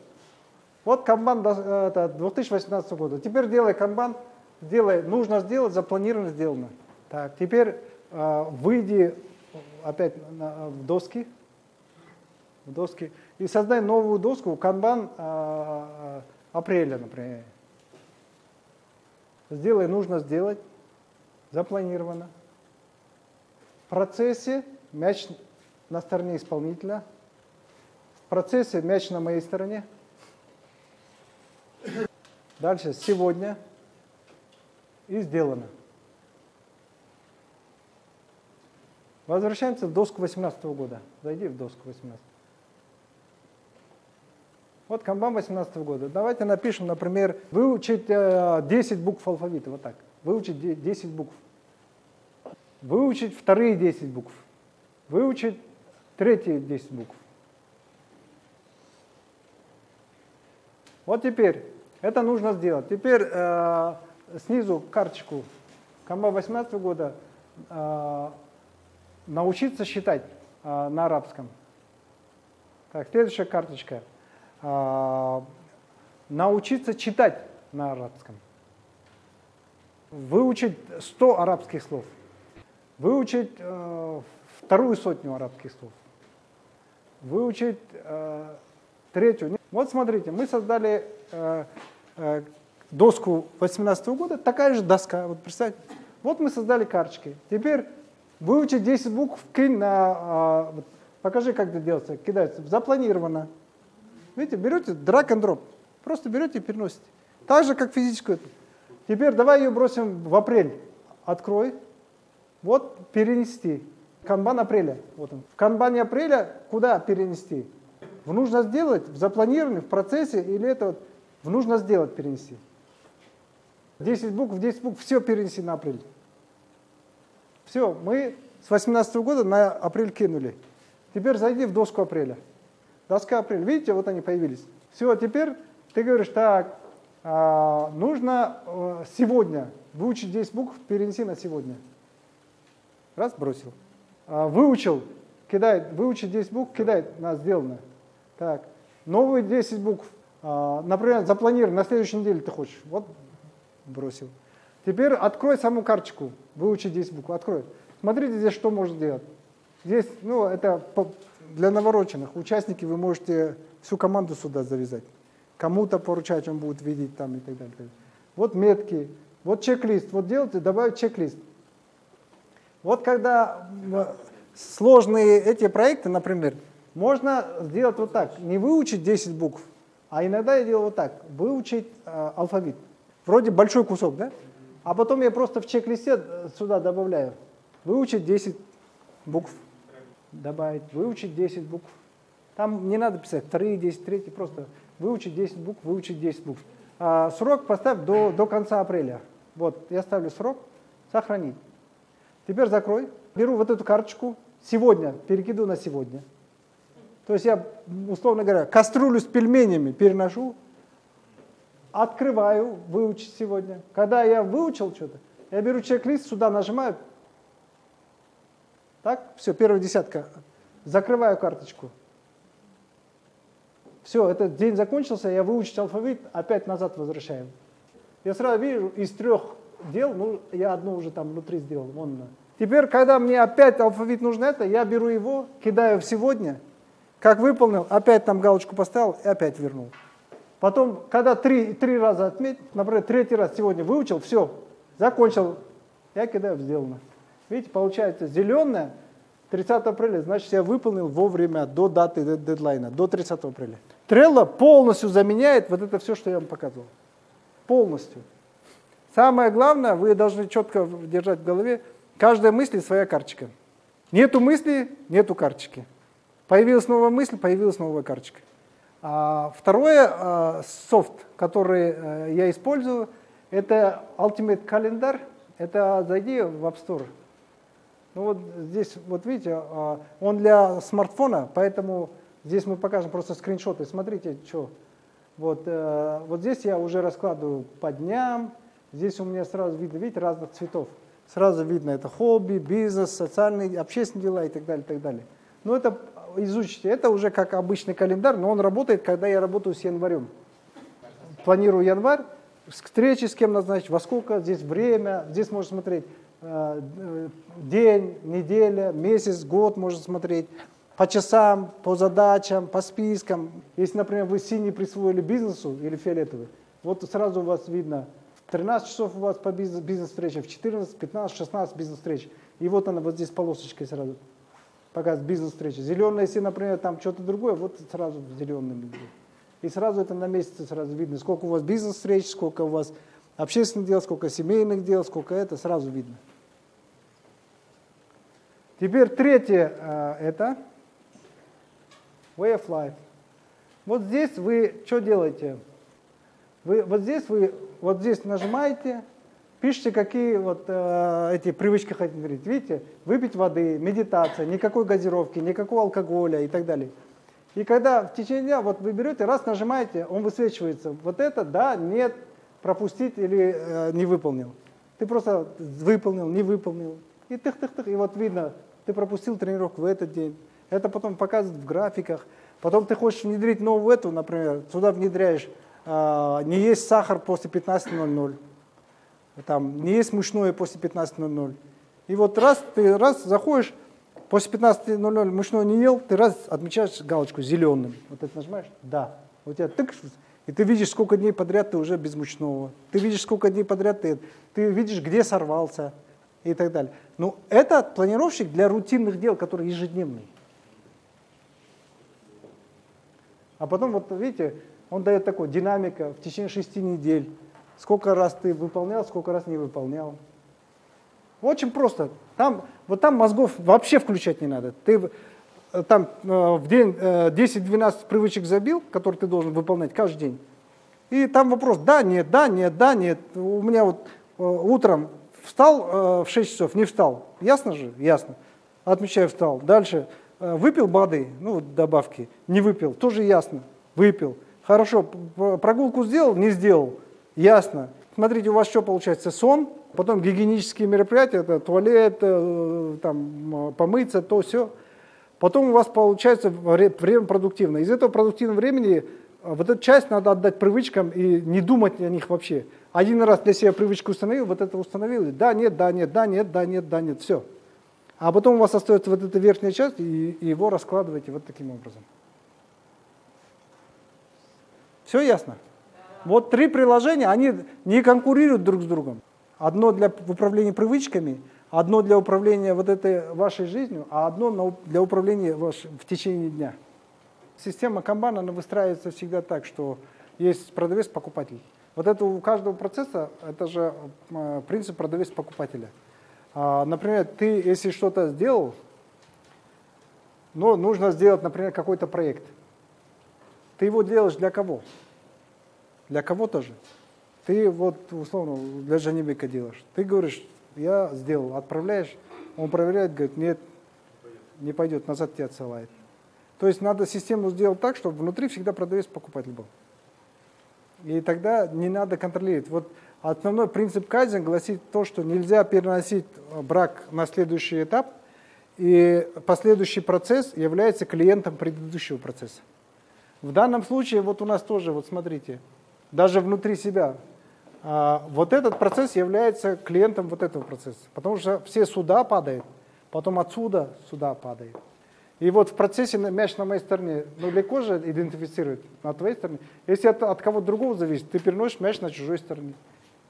Вот канбан две тысячи восемнадцатого года. Теперь делай канбан, делай, нужно сделать, запланировано, сделано. Так, теперь э, выйди опять на, в доски. В доски. И создай новую доску, канбан э, апреля, например. Сделай, нужно сделать, запланировано. В процессе мяч на стороне исполнителя. В процессе мяч на моей стороне. Дальше сегодня и сделано. Возвращаемся в доску две тысячи восемнадцатого года. Зайди в доску восемнадцатого. Вот канбан две тысячи восемнадцатого года. Давайте напишем, например, выучить десять букв алфавита. Вот так. Выучить десять букв. Выучить вторые десять букв. Выучить третьи десять букв. Вот теперь. Это нужно сделать. Теперь э, снизу карточку канбан две тысячи восемнадцатого года. Э, научиться считать э, на арабском. Так, следующая карточка. Научиться читать на арабском, выучить сто арабских слов, выучить э, вторую сотню арабских слов, выучить э, третью. Вот смотрите, мы создали э, э, доску две тысячи восемнадцатого года, такая же доска, вот представьте. Вот мы создали карточки. Теперь выучить десять букв, кинь на... Э, вот, покажи, как это делается, кидается, запланировано. Видите, берете drag and drop, просто берете и переносите. Так же, как физическую. Теперь давай ее бросим в апрель. Открой, вот перенести. Канбан апреля, вот он. В канбане апреля куда перенести? В нужно сделать, в запланированном, в процессе, или это вот в нужно сделать перенести. десять букв, десять букв, все перенеси на апрель. Все, мы с две тысячи восемнадцатого года на апрель кинули. Теперь зайди в доску апреля. Доска апрель. Видите, вот они появились. Все, теперь ты говоришь, так, нужно сегодня выучить десять букв, перенеси на сегодня. Раз, бросил. Выучил, кидает, выучить десять букв, кидает, на сделано. Так, новые десять букв, например, запланировано, на следующей неделе ты хочешь. Вот, бросил. Теперь открой саму карточку, выучи десять букв, открой. Смотрите здесь, что можно делать. Здесь, ну, это... Для навороченных участники вы можете всю команду сюда завязать. Кому-то поручать, он будет видеть там и так далее. Вот метки, вот чек-лист. Вот делайте, добавить чек-лист. Вот когда сложные эти проекты, например, можно сделать вот так. Не выучить десять букв, а иногда я делаю вот так. Выучить э, алфавит. Вроде большой кусок, да? А потом я просто в чек-листе сюда добавляю. Выучить десять букв. Добавить, выучить десять букв. Там не надо писать вторые, десять, третьи, просто выучить десять букв, выучить десять букв. А срок поставь до, до конца апреля. Вот, я ставлю срок, сохранить. Теперь закрой. Беру вот эту карточку, сегодня, перекиду на сегодня. То есть я, условно говоря, кастрюлю с пельменями переношу, открываю, выучить сегодня. Когда я выучил что-то, я беру чек-лист, сюда нажимаю. Так, все, первая десятка. Закрываю карточку. Все, этот день закончился, я выучил алфавит, опять назад возвращаем. Я сразу вижу, из трех дел, ну, я одну уже там внутри сделал. Вон. Теперь, когда мне опять алфавит нужно это, я беру его, кидаю в сегодня, как выполнил, опять там галочку поставил и опять вернул. Потом, когда три, три раза отметить, например, третий раз сегодня выучил, все, закончил, я кидаю в сделано. Видите, получается зеленое, тридцатое апреля, значит, я выполнил вовремя, до даты дедлайна, до тридцатого апреля. Trello полностью заменяет вот это все, что я вам показывал. Полностью. Самое главное, вы должны четко держать в голове, каждая мысль своя карточка. Нету мысли, нету карточки. Появилась новая мысль, появилась новая карточка. А второе, а, софт, который а, я использую, это Ultimate Calendar. Это зайди в App Store. Ну вот здесь, вот видите, а, он для смартфона, поэтому здесь мы покажем просто скриншоты. Смотрите, что. Вот, а, вот здесь я уже раскладываю по дням. Здесь у меня сразу видно, видите, разных цветов. Сразу видно, это хобби, бизнес, социальные, общественные дела и так далее, и так далее. Но это изучите, это уже как обычный календарь, но он работает, когда я работаю с январем. Планирую январь, встречи с кем назначить, во сколько, здесь время, здесь можно смотреть э, день, неделя, месяц, год можно смотреть, по часам, по задачам, по спискам. Если, например, вы синий присвоили бизнесу или фиолетовый, вот сразу у вас видно, тринадцать часов у вас по бизнес-встрече, в четырнадцать, пятнадцать, шестнадцать бизнес-встреч. И вот она вот здесь полосочкой сразу показывает бизнес-встречи. Зеленая, если, например, там что-то другое, вот сразу зеленым. И сразу это на месяце сразу видно, сколько у вас бизнес-встреч, сколько у вас общественных дел, сколько семейных дел, сколько это, сразу видно. Теперь третье, это Way of Life. Вот здесь вы что делаете? Вы, вот здесь вы вот здесь нажимаете, пишите, какие вот э, эти привычки хотите говорить. Видите, выпить воды, медитация, никакой газировки, никакого алкоголя и так далее. И когда в течение дня вот вы берете, раз нажимаете, он высвечивается. Вот это да, нет, пропустить или э, не выполнил. Ты просто выполнил, не выполнил. И тых-тых-тых, и вот видно, ты пропустил тренировку в этот день. Это потом показывают в графиках. Потом ты хочешь внедрить новую эту, например, сюда внедряешь. Не есть сахар после пятнадцати ноль-ноль, там, не есть мышное после пятнадцати ноль-ноль. И вот раз ты раз заходишь, после пятнадцати ноль-ноль мышное не ел, ты раз отмечаешь галочку зеленым. Вот это нажимаешь, да. У тебя тык, и ты видишь, сколько дней подряд ты уже без мышного. Ты видишь, сколько дней подряд ты, ты видишь, где сорвался и так далее. Но это планировщик для рутинных дел, которые ежедневные. А потом, вот видите, он дает такой динамика в течение шести недель. Сколько раз ты выполнял, сколько раз не выполнял. Очень просто. Там, вот там мозгов вообще включать не надо. Ты там э, в день э, десять-двенадцать привычек забил, которые ты должен выполнять каждый день. И там вопрос, да, нет, да, нет, да, нет. У меня вот э, утром встал э, в шесть часов, не встал. Ясно же? Ясно. Отмечаю, встал. Дальше э, выпил воды, ну, добавки. Не выпил, тоже ясно. Выпил. Хорошо, прогулку сделал, не сделал, ясно. Смотрите, у вас что получается? Сон, потом гигиенические мероприятия, это туалет, там, помыться, то, все. Потом у вас получается время продуктивное. Из этого продуктивного времени вот эту часть надо отдать привычкам и не думать о них вообще. Один раз для себя привычку установил, вот это установил, да, нет, да, нет, да, нет, да, нет, да, нет, все. А потом у вас остается вот эта верхняя часть, и его раскладываете вот таким образом. Все ясно? Да. Вот три приложения, они не конкурируют друг с другом. Одно для управления привычками, одно для управления вот этой вашей жизнью, а одно для управления ваш, в течение дня. Система канбан, она выстраивается всегда так, что есть продавец-покупатель. Вот это у каждого процесса, это же принцип продавец-покупателя. Например, ты, если что-то сделал, но нужно сделать, например, какой-то проект. Ты его делаешь для кого? Для кого-то же. Ты вот, условно, для Жанибека делаешь. Ты говоришь, я сделал, отправляешь, он проверяет, говорит, нет, не пойдет, назад тебя отсылает. То есть надо систему сделать так, чтобы внутри всегда продавец-покупатель был. И тогда не надо контролировать. Вот основной принцип Кайдзен гласит то, что нельзя переносить брак на следующий этап, и последующий процесс является клиентом предыдущего процесса. В данном случае вот у нас тоже, вот смотрите, даже внутри себя, вот этот процесс является клиентом вот этого процесса, потому что все сюда падают, потом отсюда сюда падает. И вот в процессе мяч на моей стороне, ну легко же идентифицировать на твоей стороне. Если это от кого-то другого зависит, ты переносишь мяч на чужой стороне.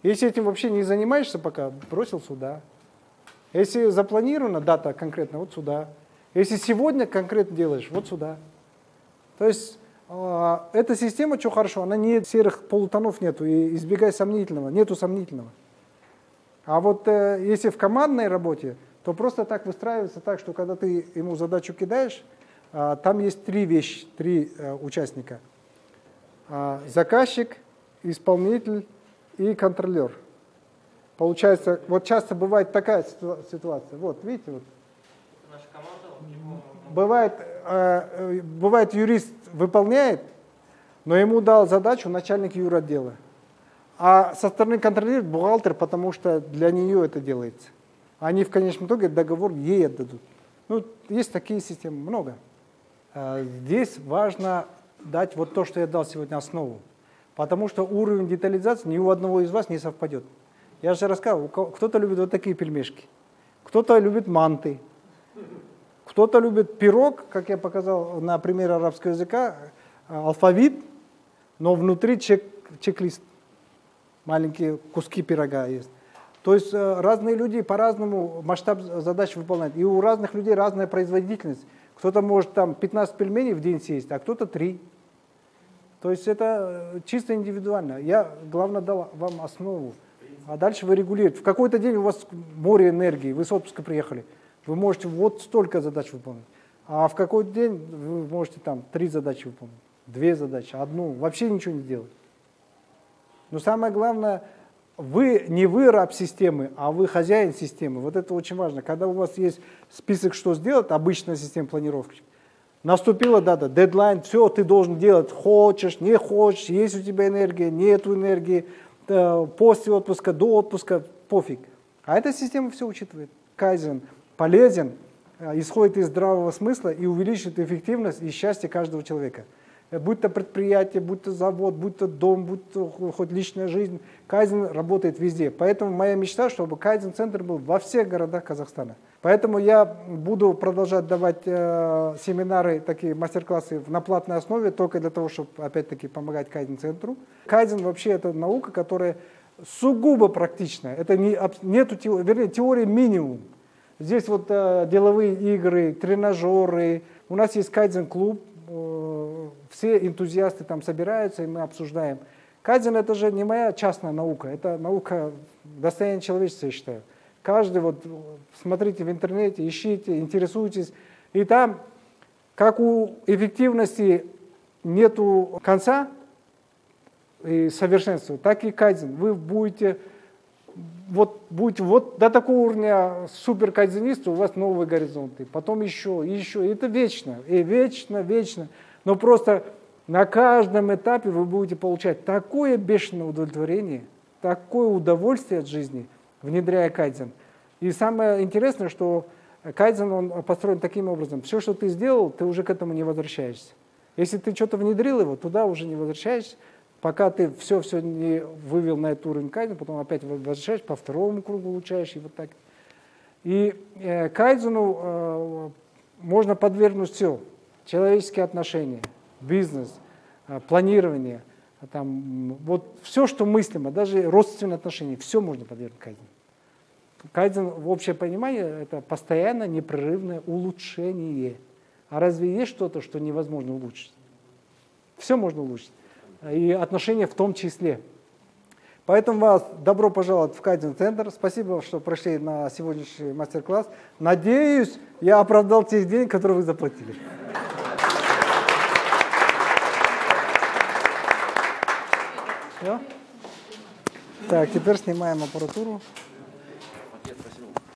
Если этим вообще не занимаешься пока, бросил сюда. Если запланирована дата конкретно, вот сюда. Если сегодня конкретно делаешь, вот сюда. То есть э, эта система, что хорошо, она не серых полутонов нету, и избегай сомнительного, нету сомнительного. А вот э, если в командной работе, то просто так выстраивается так, что когда ты ему задачу кидаешь, э, там есть три вещи, три э, участника. Э, заказчик, исполнитель и контролер. Получается, вот часто бывает такая ситуация. Вот, видите, вот. Наша команда, бывает, э, бывает, юрист выполняет, но ему дал задачу начальник юротдела. А со стороны контролирует бухгалтер, потому что для нее это делается. Они в конечном итоге договор ей отдадут. Ну, есть такие системы, много. Здесь важно дать вот то, что я дал сегодня, основу. Потому что уровень детализации ни у одного из вас не совпадет. Я же рассказывал, кто-то любит вот такие пельмешки, кто-то любит манты, кто-то любит пирог, как я показал на примере арабского языка, алфавит, но внутри чек, чек-лист. Маленькие куски пирога есть. То есть разные люди по-разному масштаб задач выполняют. И у разных людей разная производительность. Кто-то может там пятнадцать пельменей в день съесть, а кто-то три. То есть это чисто индивидуально. Я, главное, дал вам основу. А дальше вы регулируете. В какой-то день у вас море энергии, вы с отпуска приехали. Вы можете вот столько задач выполнить. А в какой-то день вы можете там три задачи выполнить, две задачи, одну, вообще ничего не делать. Но самое главное, вы не вы раб системы, а вы хозяин системы. Вот это очень важно. Когда у вас есть список, что сделать, обычная система планировки, наступила дата, дедлайн, все, ты должен делать, хочешь, не хочешь, есть у тебя энергия, нет энергии, после отпуска, до отпуска, пофиг. А эта система все учитывает. Кайзен полезен, исходит из здравого смысла и увеличивает эффективность и счастье каждого человека. Будь то предприятие, будь то завод, будь то дом, будь то хоть личная жизнь, Кайзен работает везде. Поэтому моя мечта, чтобы Кайзен-центр был во всех городах Казахстана. Поэтому я буду продолжать давать э, семинары, такие мастер-классы на платной основе, только для того, чтобы опять-таки помогать Кайзен-центру. Кайзен вообще это наука, которая сугубо практичная. Это не, нету теории, вернее, теории минимум. Здесь вот э, деловые игры, тренажеры. У нас есть Кайдзен-клуб. Все энтузиасты там собираются, и мы обсуждаем. Кайдзен — это же не моя частная наука, это наука достояния человечества, я считаю. Каждый, вот, смотрите в интернете, ищите, интересуйтесь. И там, как у эффективности нету конца и совершенства, так и Кайдзен. Вы будете вот, будете вот до такого уровня супер-кайдзениста, у вас новые горизонты, потом еще, еще. И это вечно, и вечно, вечно. Но просто на каждом этапе вы будете получать такое бешеное удовлетворение, такое удовольствие от жизни, внедряя Кайдзен. И самое интересное, что Кайдзен он построен таким образом. Все, что ты сделал, ты уже к этому не возвращаешься. Если ты что-то внедрил его, туда уже не возвращаешься, пока ты все-все не вывел на этот уровень Кайдзен, потом опять возвращаешь, по второму кругу улучшаешь и вот так. И э, Кайдзену э, можно подвергнуть все. Человеческие отношения, бизнес, планирование, там, вот все, что мыслимо, даже родственные отношения, все можно подвергнуть Кайдзену. Кайдзен, в общее понимание, это постоянно непрерывное улучшение. А разве есть что-то, что невозможно улучшить? Все можно улучшить. И отношения в том числе. Поэтому вас добро пожаловать в Кайдзен-центр. Спасибо, что прошли на сегодняшний мастер-класс. Надеюсь, я оправдал те деньги, которые вы заплатили. Так, теперь снимаем аппаратуру.